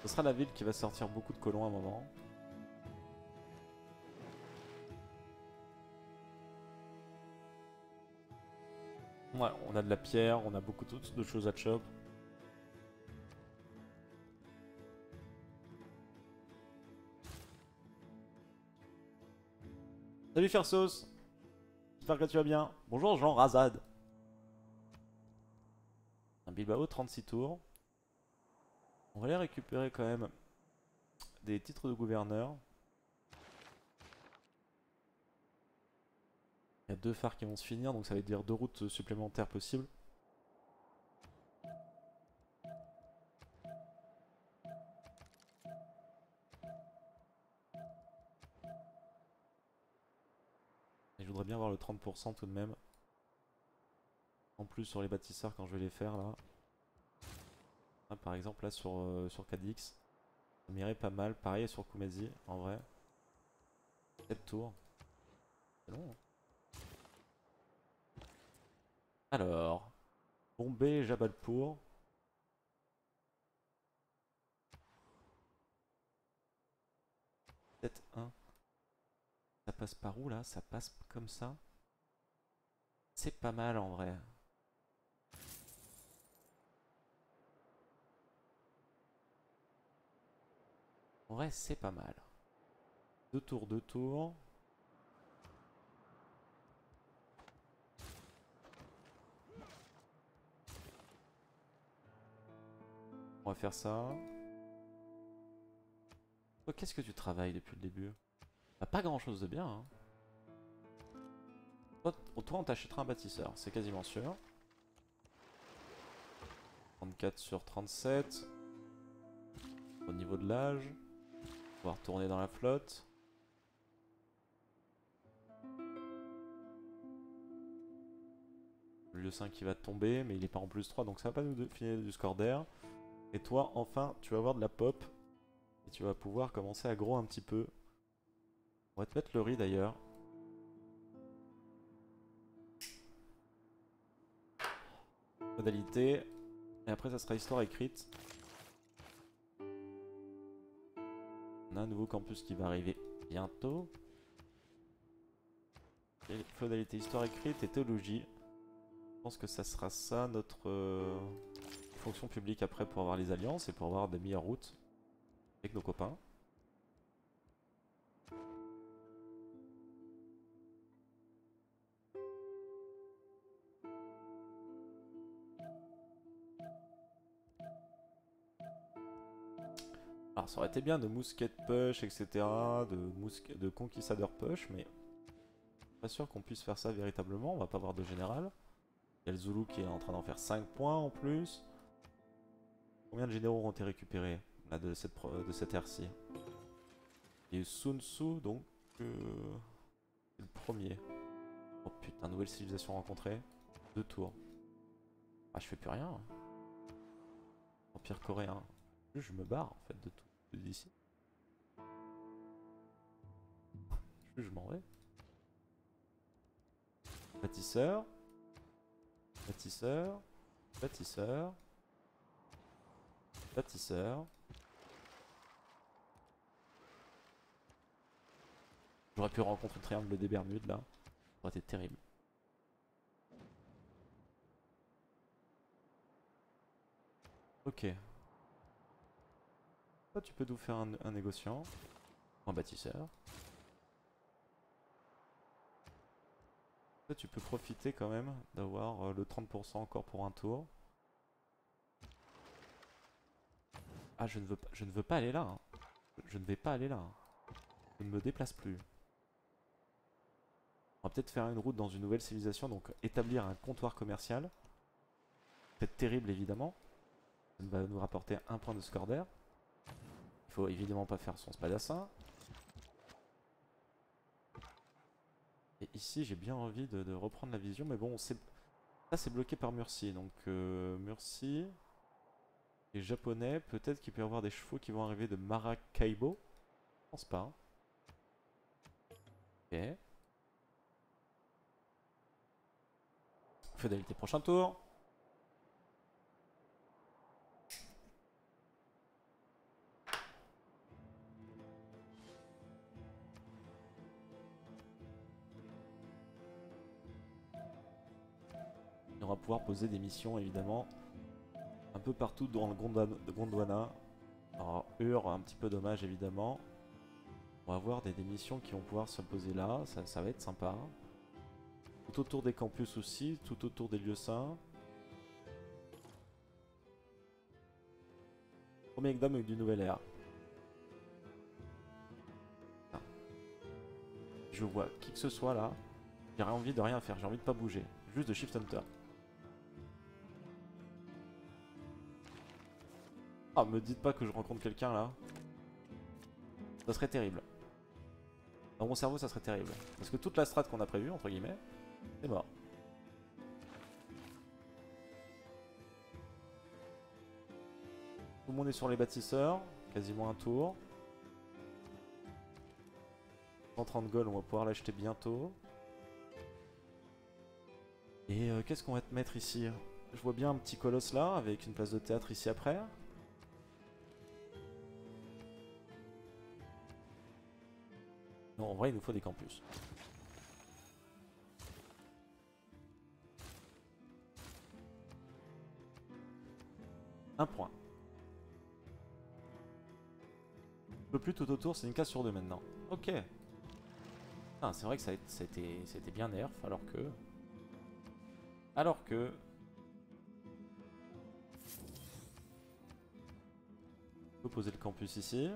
Ce sera la ville qui va sortir beaucoup de colons à un moment. Ouais, on a de la pierre, on a beaucoup de choses à choper. Salut Fersos, j'espère que tu vas bien. Bonjour Jean Razad. Un Bilbao, 36 tours. On va aller récupérer quand même des titres de gouverneur. Il y a 2 phares qui vont se finir, donc ça veut dire 2 routes supplémentaires possibles. voudrais bien avoir le 30% tout de même. En plus sur les bâtisseurs quand je vais les faire là. Ah, par exemple là sur Cadix. Ça m'irait pas mal. Pareil sur Koumazi en vrai. 7 tours. C'est long. Hein. Alors. Bombay, Jabalpur. Peut-être 1. Ça passe par où là? Ça passe comme ça. C'est pas mal en vrai. En vrai c'est pas mal. 2 tours. On va faire ça. Oh, qu'est-ce que tu travailles depuis le début? Bah, pas grand chose de bien. Hein. Toi on t'achètera un bâtisseur, c'est quasiment sûr. 34 sur 37. Au niveau de l'âge. On va retourner dans la flotte. Le lieu 5 qui va tomber, mais il est pas en plus 3, donc ça va pas nous finir du score d'air. Et toi enfin tu vas avoir de la pop. Et tu vas pouvoir commencer à gros un petit peu. On va te mettre le riz d'ailleurs. Modalité. Et après ça sera histoire écrite. On a un nouveau campus qui va arriver bientôt. Féodalité, histoire écrite et théologie. Je pense que ça sera ça notre fonction publique après pour avoir les alliances et pour avoir des meilleures routes avec nos copains. Alors ça aurait été bien de mousquet push, etc. De conquistador push, mais pas sûr qu'on puisse faire ça véritablement. On va pas avoir de général. Il y a le Zoulou qui est en train d'en faire 5 points en plus. Combien de généraux ont été récupérés là, de cette ère-ci? Il y a eu Sun Tzu, donc c'est le premier. Oh putain, nouvelle civilisation rencontrée. 2 tours. Ah, je fais plus rien. Empire coréen. Je me barre en fait de tout d'ici. Je m'en vais. Bâtisseur. J'aurais pu rencontrer le triangle des Bermudes là. Ça aurait été terrible. Ok. Toi, tu peux nous faire un négociant, un bâtisseur. Toi, tu peux profiter quand même d'avoir le 30% encore pour un tour. Ah, je ne veux pas aller là. Hein. Je ne vais pas aller là. Hein. Je ne me déplace plus. On va peut-être faire une route dans une nouvelle civilisation, donc établir un comptoir commercial. C'est terrible évidemment. Ça va nous rapporter un point de score d'air. Il faut évidemment pas faire son spadassin. Et ici j'ai bien envie de reprendre la vision, mais bon, ça c'est bloqué par Murcie. Donc Murcie et japonais, peut-être qu'il peut y avoir des chevaux qui vont arriver de Maracaibo. Je pense pas. Hein. Ok. Féodalité, prochain tour. On va pouvoir poser des missions évidemment un peu partout dans le Gondwana. Alors Ur, un petit peu dommage évidemment. On va avoir des missions qui vont pouvoir se poser là, ça va être sympa. Tout autour des campus aussi, tout autour des lieux saints. Premier examen du nouvel ère. Ah. Je vois qui que ce soit là. J'ai envie de rien faire, j'ai envie de pas bouger. Juste de Shift Hunter. Ah, me dites pas que je rencontre quelqu'un là. Ça serait terrible. Dans mon cerveau, ça serait terrible. Parce que toute la strat qu'on a prévue, entre guillemets, c'est mort. Tout le monde est sur les bâtisseurs. Quasiment un tour. 130 gold, on va pouvoir l'acheter bientôt. Et qu'est-ce qu'on va te mettre ici? Je vois bien un petit colosse là, avec une place de théâtre ici après. Non, en vrai, il nous faut des campus. Un point. Je peux plus tout autour, c'est une case sur deux maintenant. Ok. Ah, c'est vrai que c'était bien nerf, alors que... On peut poser le campus ici.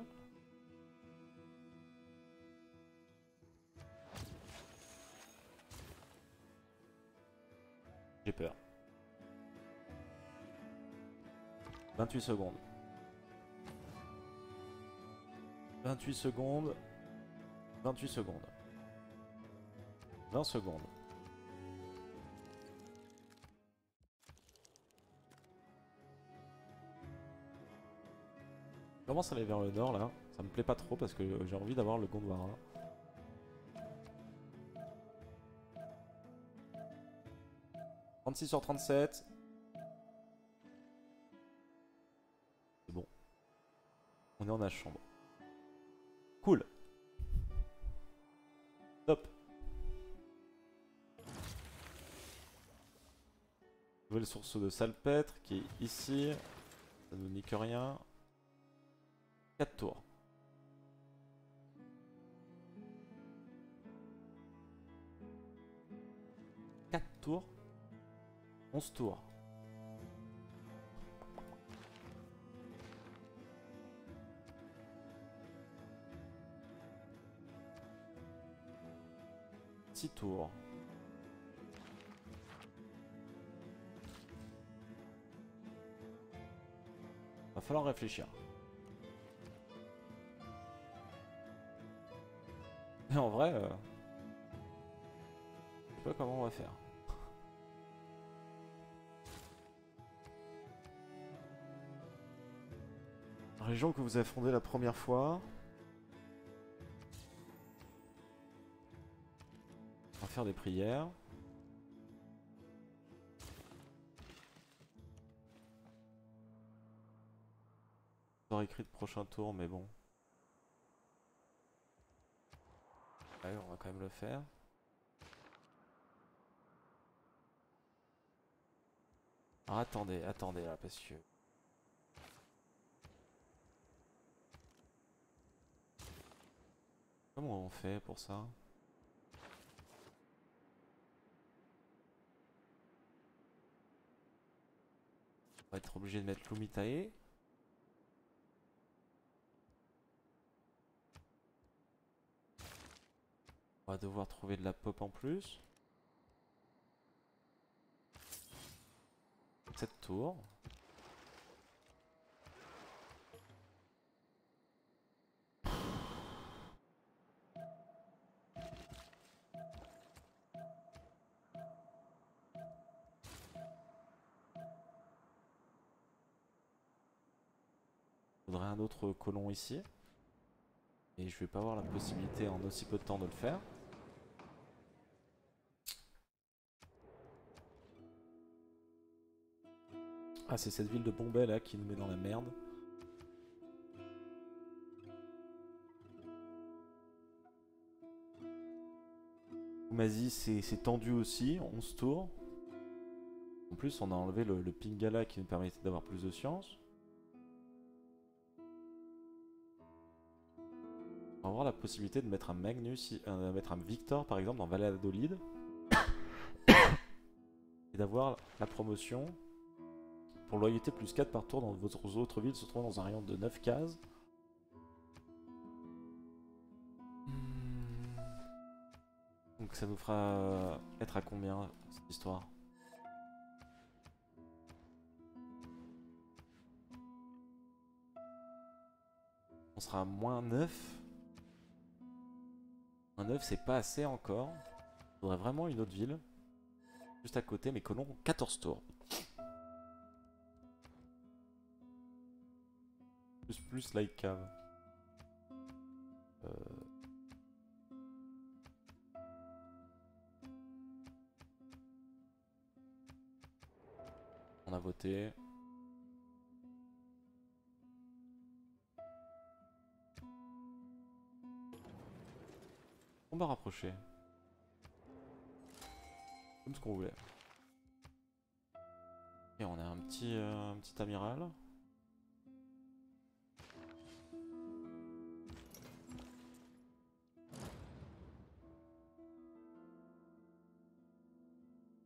J'ai peur. 28 secondes. 28 secondes. 28 secondes. 20 secondes. Je commence à aller vers le nord là, ça me plaît pas trop parce que j'ai envie d'avoir le Gondwana. Hein. 36 sur 37. C'est bon. On est en âge sombre. Cool. Top. Nouvelle source de salpêtre qui est ici. Ça nous nique rien. 4 tours. Tours. 11 tours. Six tours. 6 tours. Va falloir réfléchir. En vrai, je sais pas comment on va faire. Région que vous avez fondée la première fois. On va faire des prières. Histoire écrite prochain tour, mais bon. On va quand même le faire. Alors, attendez là, parce que... Comment on fait pour ça? On va être obligé de mettre l'Umitae. On va devoir trouver de la pop en plus. 7 tours. Il faudrait un autre colon ici. Et je vais pas avoir la possibilité en aussi peu de temps de le faire. Ah, c'est cette ville de Bombay là qui nous met dans la merde. Koumazi, c'est tendu aussi, 11 tours. En plus, on a enlevé le Pingala qui nous permettait d'avoir plus de science. On va avoir la possibilité de mettre un Magnus, de mettre un Victor par exemple dans Valladolid. Et d'avoir la promotion. Pour loyauté plus 4 par tour dans vos autres villes se trouvent dans un rayon de 9 cases. Donc ça nous fera être à combien cette histoire? On sera à moins 9. Un 9 c'est pas assez encore. Il faudrait vraiment une autre ville. Juste à côté, mes colons ont 14 tours. Plus la cave. On a voté. On va rapprocher. Comme ce qu'on voulait. Et on a un petit amiral.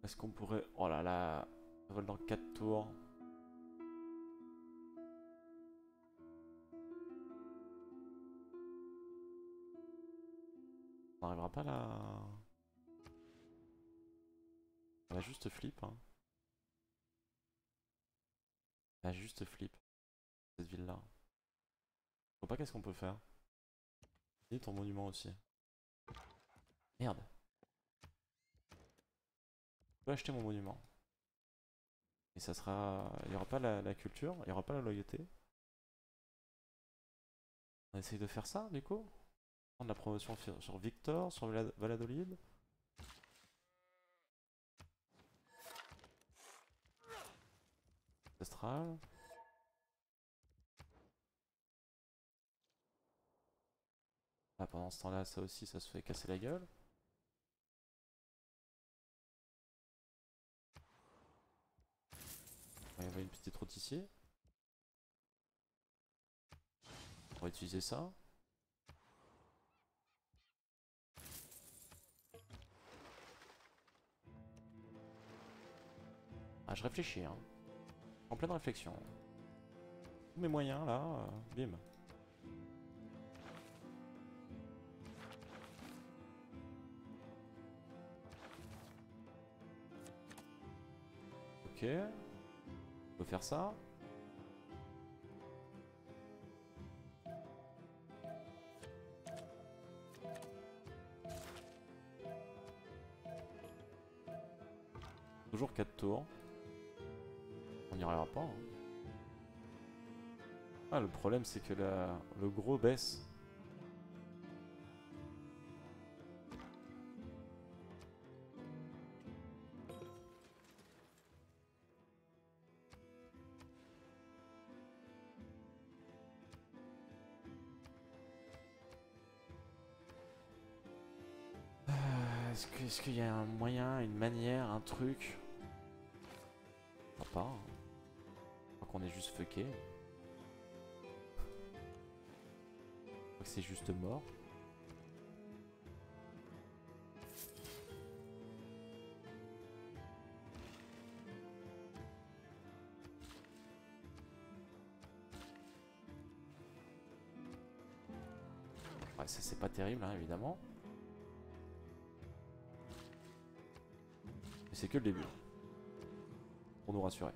Est-ce qu'on pourrait... Oh là là, ça vole dans 4 tours. On n'arrivera pas là. On va juste flip. Hein. On va juste flip. Cette ville-là. Je vois pas qu'est-ce qu'on peut faire. Et ton monument aussi. Merde. Acheter mon monument et ça sera, il n'y aura pas la culture, il n'y aura pas la loyauté. On essaye de faire ça du coup, prendre la promotion sur Victor, sur Valladolid. Ancestral. Là, pendant ce temps là ça aussi ça se fait casser la gueule. Il y avait une petite route ici. On va utiliser ça. Ah, je réfléchis, hein. En pleine réflexion. Tous mes moyens là, bim. Ok. On peut faire ça. Toujours 4 tours. On n'y arrivera pas. Hein. Ah, le problème c'est que le gros baisse. Est-ce qu'il y a un moyen, une manière, un truc? Je crois pas. Hein. Je crois qu'on est juste fucké. Je crois que c'est juste mort. Ouais, ça c'est pas terrible, hein, évidemment. C'est que le début, pour nous rassurer.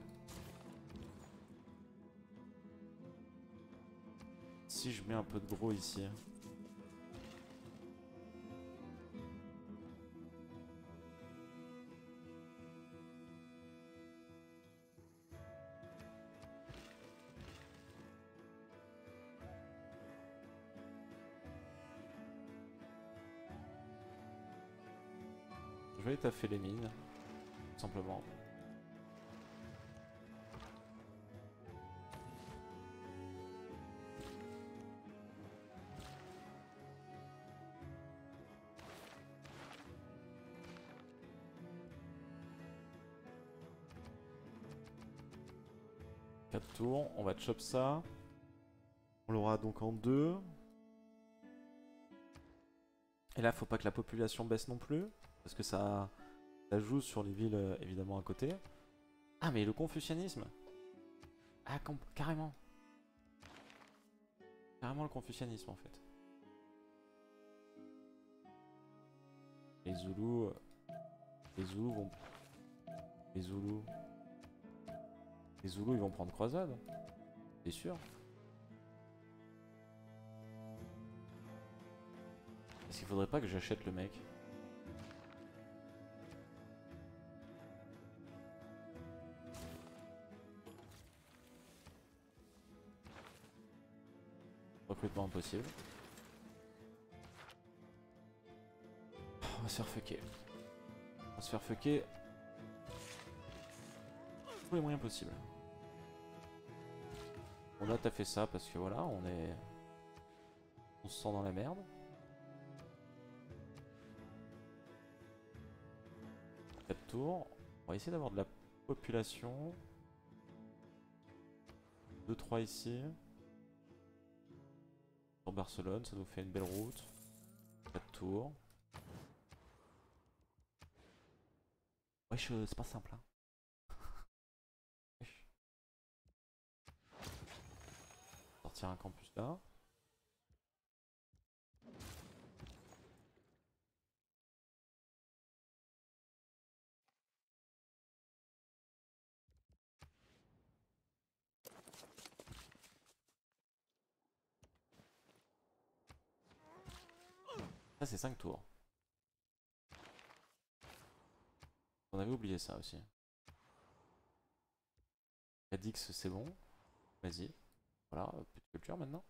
Si je mets un peu de gros ici. Je vais taffer les mines. Simplement. Quatre tours, on va chop ça. On l'aura donc en 2. Et là, faut pas que la population baisse non plus, parce que ça. Ça joue sur les villes évidemment à côté. Ah mais le confucianisme. Ah carrément. Carrément le confucianisme en fait. Les Zoulous. Les Zoulous vont. Les Zoulous. Les Zoulous ils vont prendre Croisade. C'est sûr. Est-ce qu'il faudrait pas que j'achète le mec? Recrutement impossible. On va se faire fucker. On va se faire fucker. Tous les moyens possibles. Bon là t'as fait ça parce que voilà, on est... On se sent dans la merde. Quatre tours. On va essayer d'avoir de la population. 2-3 ici. Sur Barcelone, ça nous fait une belle route. 4 tours. Wesh, c'est pas simple hein. Sortir un campus là. Ça c'est 5 tours. On avait oublié ça aussi. 4x c'est bon. Vas-y. Voilà, plus de culture maintenant.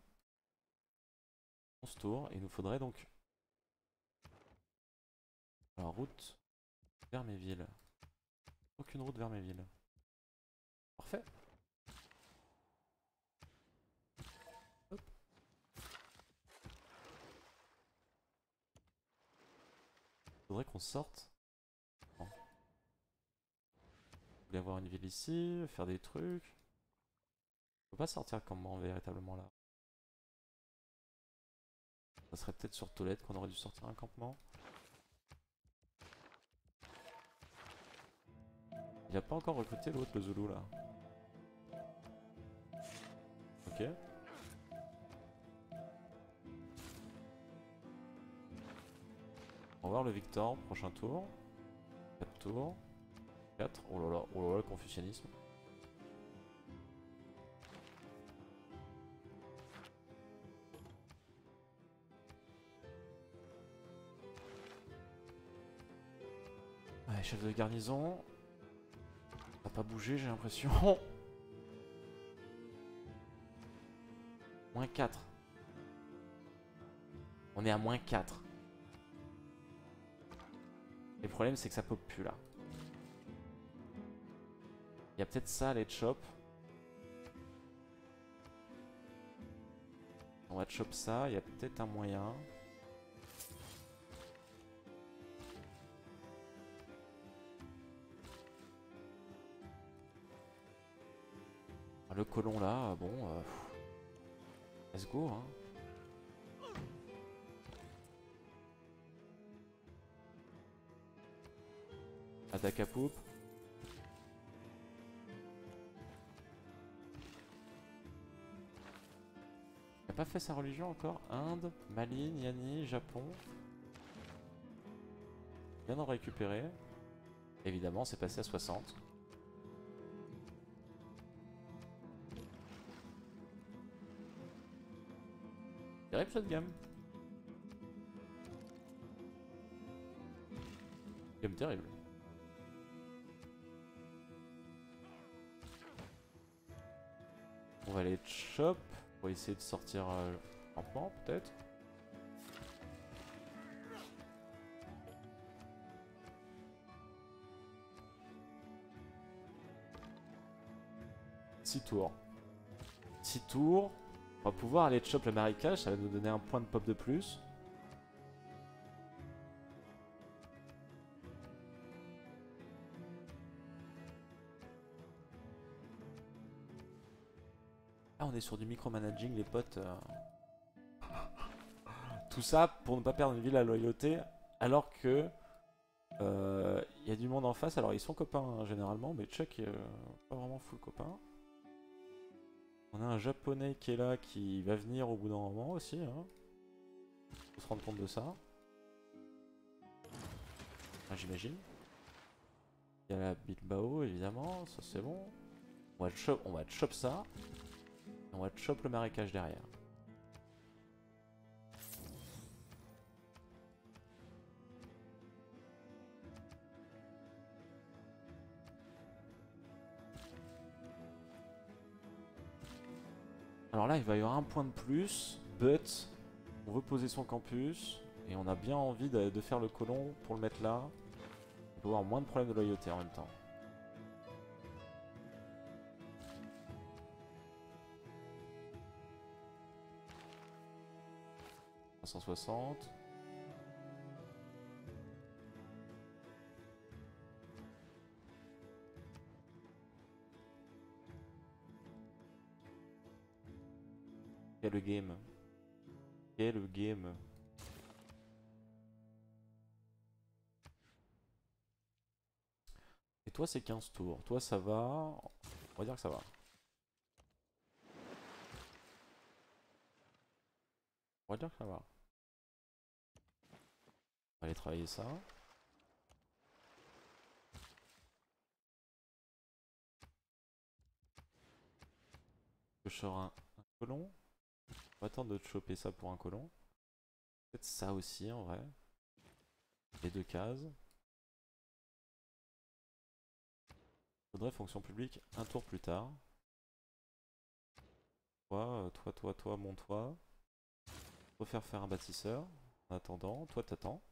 11 tours et il nous faudrait donc... Alors route vers mes villes. Aucune route vers mes villes. Parfait. Faudrait qu'on sorte. Bon. Je voulais avoir une ville ici, faire des trucs. On peut pas sortir comment véritablement là. Ça serait peut-être sur Tolède qu'on aurait dû sortir un campement. Il a pas encore recruté l'autre, le Zoulou là. Ok. On va voir le Victor, prochain tour. 4 tours. 4. Oh là là, le Confucianisme. Allez, chef de garnison. Ça n'a pas bougé, j'ai l'impression. Moins 4. On est à moins 4. Le problème c'est que ça pop plus là. Il y a peut-être ça à aller chop. On va chop ça, il y a peut-être un moyen. Le colon là, bon... let's go hein. Attaque à poupe. Il n'a pas fait sa religion encore. Inde, Mali, Niani, Japon. Bien en récupérer. Évidemment, c'est passé à 60. Terrible cette gamme. Gamme terrible. On va aller chop pour essayer de sortir le campement peut-être. Six tours. On va pouvoir aller chop le marécage, ça va nous donner un point de pop de plus. On est sur du micromanaging les potes. Tout ça pour ne pas perdre une ville à loyauté alors que y a du monde en face. Alors ils sont copains hein, généralement, mais Chuck est pas vraiment full copain. On a un japonais qui est là qui va venir au bout d'un moment aussi. Hein. Faut se rendre compte de ça. Ah, j'imagine. Il y a la Bilbao évidemment, ça c'est bon. On va chop ça. On va choper le marécage derrière. Alors là, il va y avoir un point de plus, but on veut poser son campus et on a bien envie de faire le colon pour le mettre là. On peut avoir moins de problèmes de loyauté en même temps. « 160. Quel game. Et toi, c'est 15 tours. Toi, ça va. On va dire que ça va. On va dire que ça va. On va aller travailler ça. Je sors un colon. On va attendre de te choper ça pour un colon. Peut-être ça aussi en vrai. Les deux cases. Faudrait fonction publique un tour plus tard. Toi, mon toi. Faut faire un bâtisseur. En attendant, toi t'attends.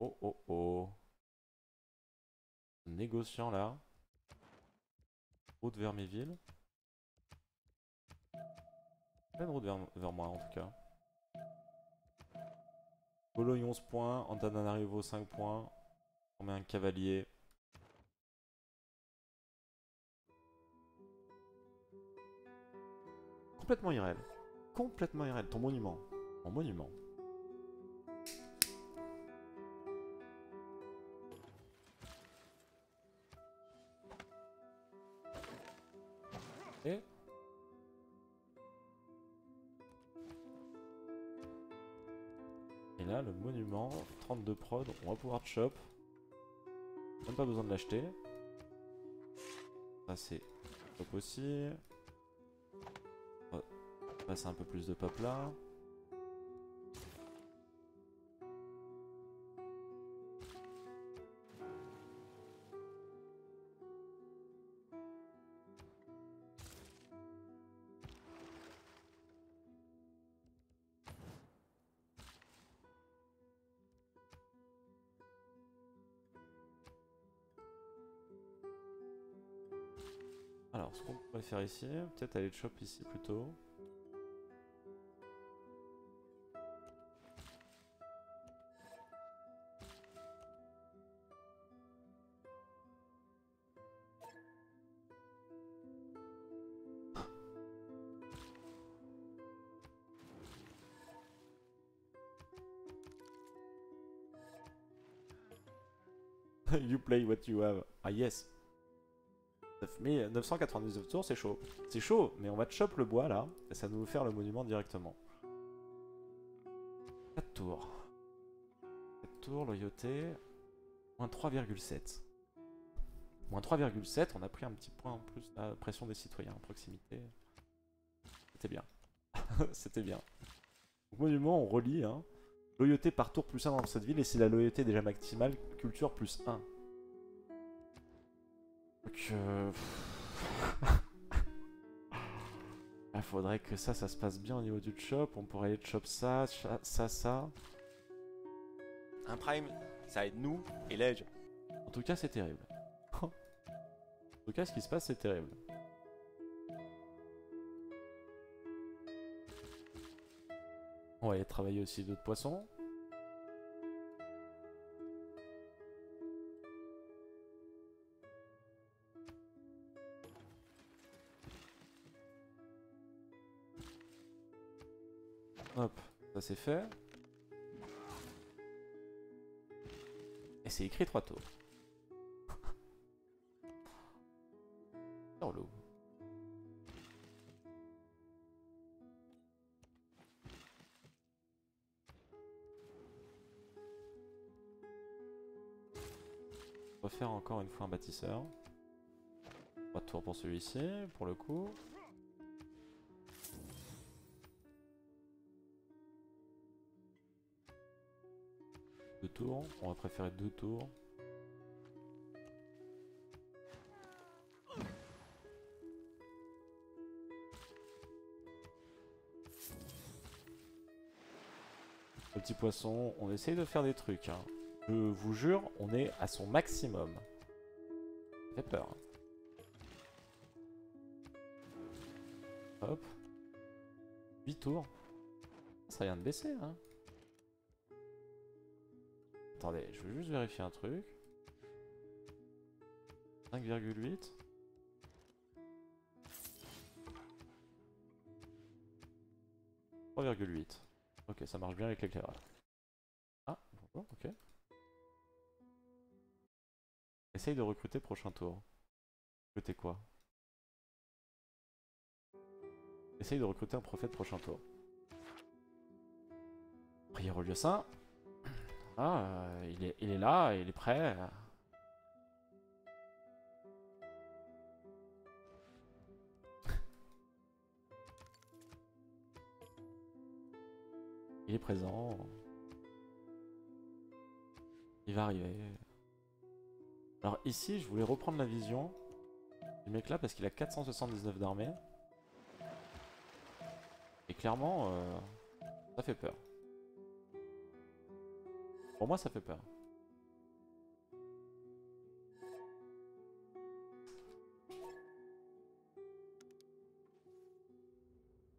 Oh. Négociant là. Route vers mes villes. Pleine route vers moi en tout cas. Bologne 11 points, Antananarivo 5 points. On met un cavalier. Complètement irréel. Complètement irréel. Ton monument. Mon monument. Et là, le monument, 32 prod, on va pouvoir chop. Même pas besoin de l'acheter. Ça, c'est top aussi. On va passer un peu plus de pop là. Alors, ce qu'on pourrait faire ici, peut-être aller chop ici plutôt. You play what you have. Ah yes. 999 tours, c'est chaud. C'est chaud, mais on va te choper le bois là, et ça va nous faire le monument directement. 4 tours. 4 tours, loyauté. Moins 3,7. Moins 3,7, on a pris un petit point en plus à la pression des citoyens en proximité. C'était bien. C'était bien. Donc, monument, on relie. Hein. Loyauté par tour plus 1 dans cette ville, et si la loyauté est déjà maximale, culture plus 1. Donc, il faudrait que ça se passe bien au niveau du chop. On pourrait aller chop ça. Un prime, ça aide nous et l'edge. En tout cas, c'est terrible. En tout cas, ce qui se passe, c'est terrible. On va aller travailler aussi d'autres poissons. Hop, ça c'est fait. Et c'est écrit 3 tours. Dans l'eau. On va faire encore une fois un bâtisseur. 3 tours pour celui-ci, pour le coup. Tours, on va préférer 2 tours. Ce petit poisson, on essaye de faire des trucs. Hein. Je vous jure, on est à son maximum. Ça fait peur. Hop. 8 tours. Ça vient de baisser, hein. Attendez, je veux juste vérifier un truc. 5,8. Ok, ça marche bien avec l'éclairage. Ah, bonjour, ok. Essaye de recruter prochain tour. Recruter quoi? Essaye de recruter un prophète prochain tour. Prière au lieu saint. Ah, il est là, il est prêt. Il est présent. Il va arriver. Alors ici, je voulais reprendre la vision du mec là parce qu'il a 479 d'armée. Et clairement, ça fait peur. Pour moi, ça fait peur.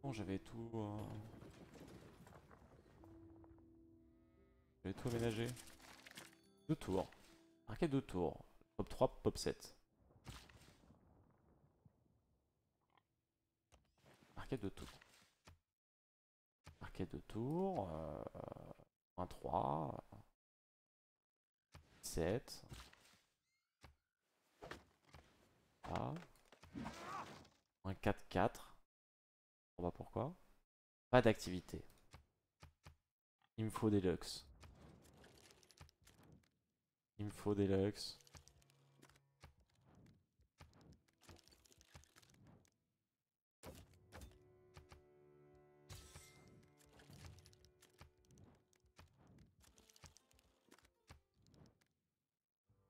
Bon, j'avais tout... J'ai tout aménagé. 2 tours. Marqué 2 tours. Pop 3, pop 7. Marqué 2 tours. Marqué 2 tours. 23. 7. Ah. 4-4. On va pourquoi. Pas d'activité. Il me faut des luxe. Il me faut des luxe.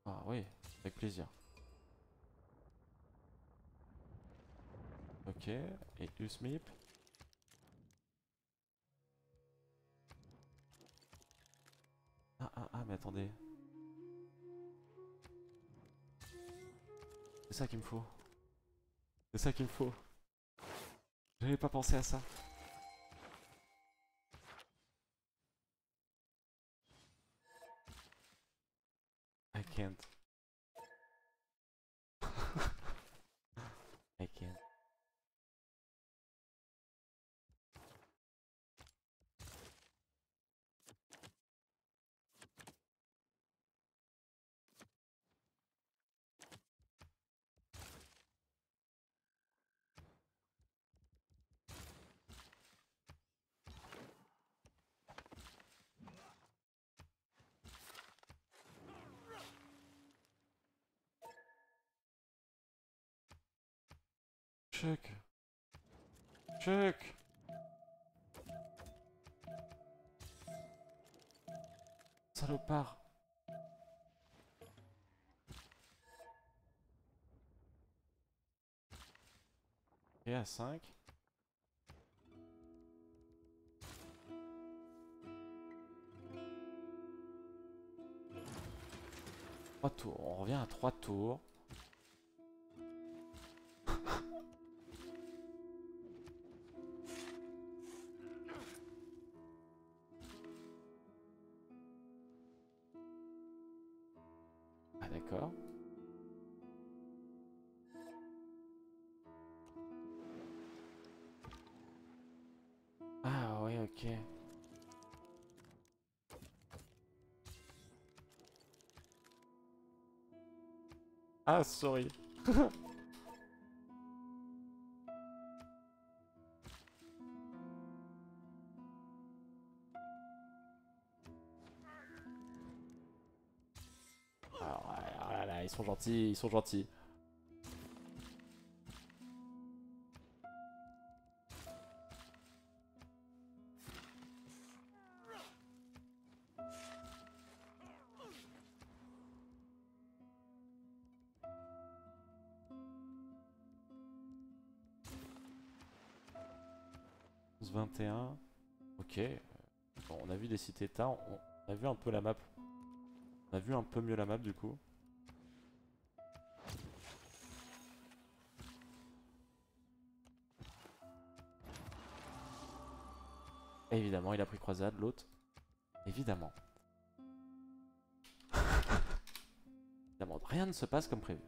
Ah oui, avec plaisir. Ok, et Usmip. Ah, mais attendez. C'est ça qu'il me faut. C'est ça qu'il me faut. J'avais pas pensé à ça. I can't. I can't. Check. Check. Salopard. Et à 5. Trois tours. On revient à 3 tours. D'accord. Ah ouais, ok. Ah, sorry. Ils sont gentils, ils sont gentils. On se 21. Ok. Bon, on a vu des cités-états, on a vu un peu la map. On a vu un peu mieux la map du coup. Évidemment, il a pris croisade, l'autre. Évidemment. Évidemment, rien ne se passe comme prévu.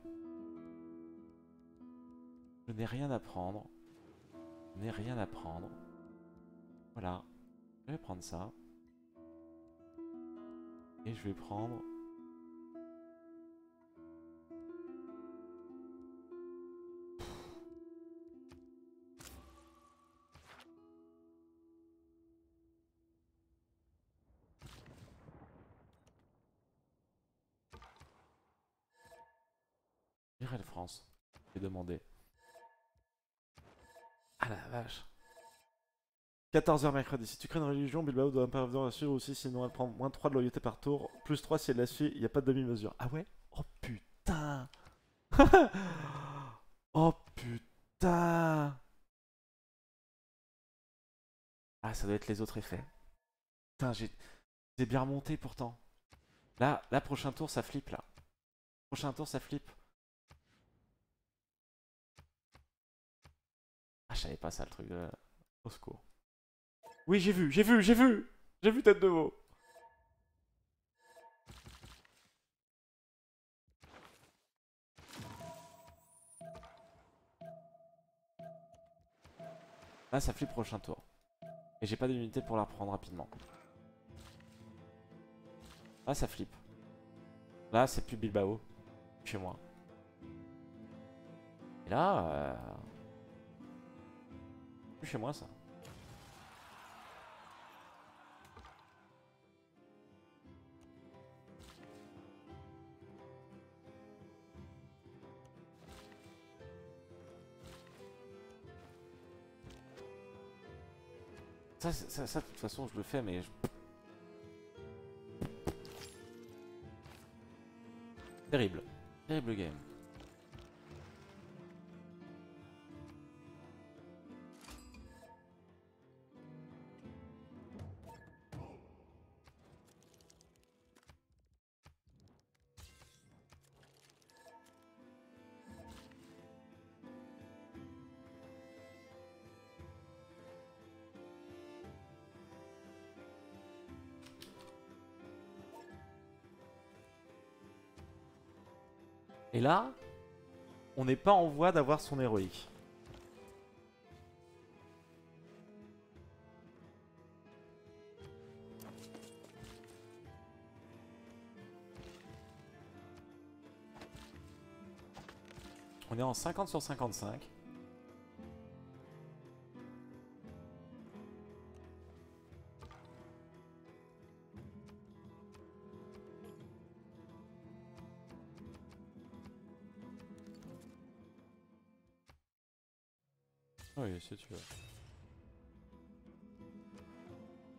Je n'ai rien à prendre. Je n'ai rien à prendre. Voilà. Je vais prendre ça. Et je vais prendre... J'irai France. Je vais demander. Ah la vache. 14h mercredi. Si tu crées une religion, Bilbao doit pas la suivre aussi, sinon elle prend moins 3 de loyauté par tour, plus 3 si elle la suit, il n'y a pas de demi-mesure. Ah ouais? Oh putain. Oh putain. Ah ça doit être les autres effets. Putain, j'ai bien remonté pourtant. Là, prochain tour ça flippe là. Prochain tour ça flippe. Ah je savais pas ça le truc de... Au secours. Oui, j'ai vu! J'ai vu tête de veau! Là, ça flippe prochain tour. Et j'ai pas d'unité pour la reprendre rapidement. Là, ça flippe. Là, c'est plus Bilbao. Chez moi. Et là... Plus chez moi, ça. Ça, de toute façon, je le fais, mais... Terrible. Terrible game. Et là, on n'est pas en voie d'avoir son héroïque. On est en 50 sur 55. Oui, si tu veux.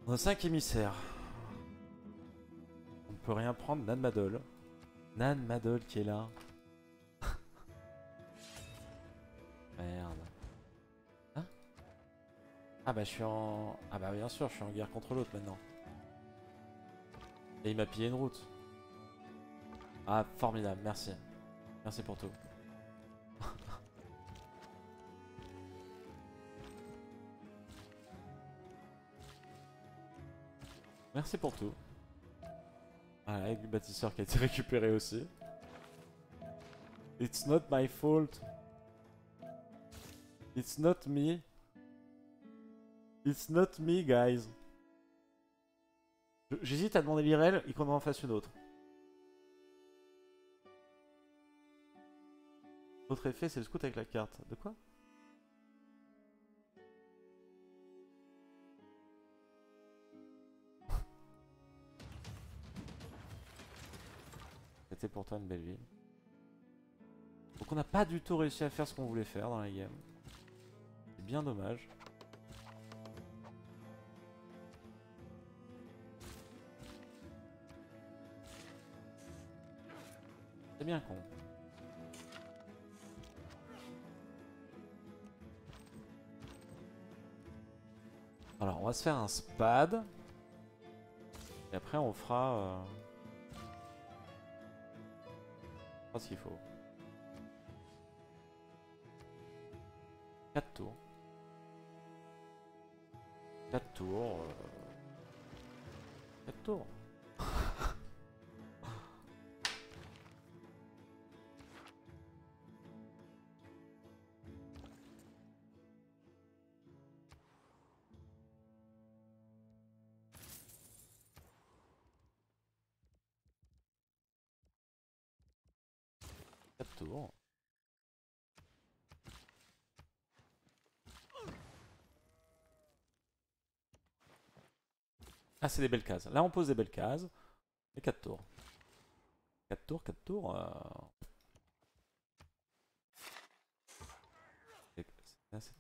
On a 5 émissaires. On ne peut rien prendre. Nanmadol. Nanmadol qui est là. Merde. Hein? Ah bah je suis en... Ah bah bien sûr, je suis en guerre contre l'autre maintenant. Et il m'a pillé une route. Ah formidable, merci. Merci pour tout. Merci pour tout. Voilà, avec le bâtisseur qui a été récupéré aussi. It's not my fault. It's not me. It's not me, guys. J'hésite à demander l'IRL et qu'on en fasse une autre. L'autre effet, c'est le scout avec la carte. De quoi ? C'était pour toi une belle ville. Donc on n'a pas du tout réussi à faire ce qu'on voulait faire dans la game. C'est bien dommage. C'est bien con. Alors on va se faire un spad. Et après on fera... on fera s'il faut. 4 tours. 4 tours. 4 tours. Ah, c'est des belles cases. Là, on pose des belles cases. Et 4 tours. 4 tours, 4 tours. C'est...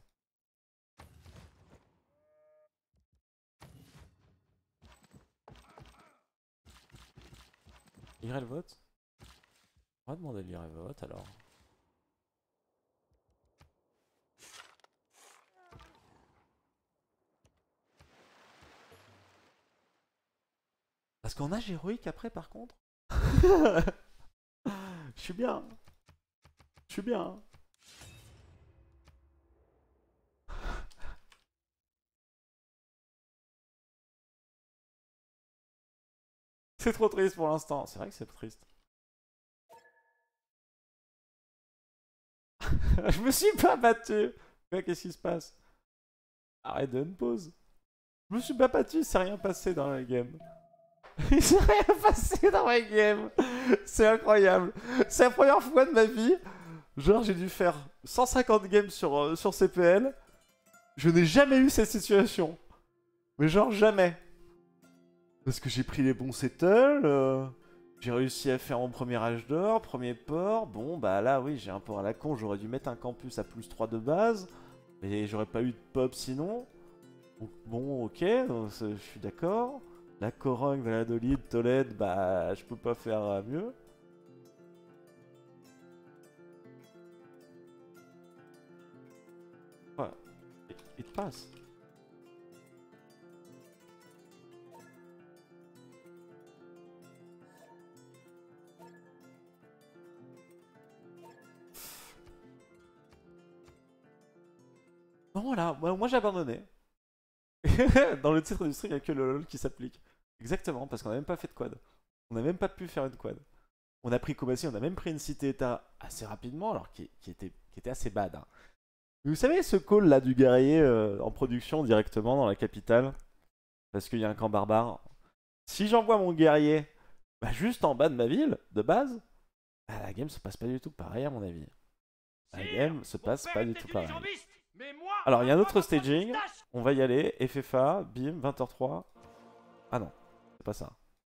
Lire le vote. On va demander de lire le vote alors. Parce qu'on a héroïque après par contre. Je suis bien. Je suis bien. C'est trop triste pour l'instant. C'est vrai que c'est triste. Je me suis pas battu. Qu'est-ce qui se passe? Arrête de pause. Je me suis pas battu, il s'est rien passé dans la game. Il s'est rien passé dans ma game. C'est incroyable. C'est la première fois de ma vie. Genre j'ai dû faire 150 games sur CPL. Je n'ai jamais eu cette situation. Mais genre jamais. Parce que j'ai pris les bons settles. J'ai réussi à faire mon premier âge d'or, premier port. Bon bah là oui j'ai un port à la con. J'aurais dû mettre un campus à plus 3 de base. Mais j'aurais pas eu de pop sinon. Donc, bon ok, je suis d'accord. La Corogne, Valladolid, Tolède, bah je peux pas faire mieux. Voilà, il te passe. Bon là, moi j'ai abandonné. Dans le titre du stream, il n'y a que le LOL qui s'applique. Exactement, parce qu'on n'a même pas fait de quad. On n'a même pas pu faire une quad. On a pris Kobasi, on a même pris une cité-état assez rapidement, alors qui était assez bad. Hein. Vous savez ce call là du guerrier en production directement dans la capitale? Parce qu'il y a un camp barbare. Si j'envoie mon guerrier bah, juste en bas de ma ville, de base, bah, la game se passe pas du tout pareil à mon avis. La game se passe pas du tout pareil. Alors il y a un autre staging, on va y aller, FFA, bim, 20h03. Ah non. C'est pas ça.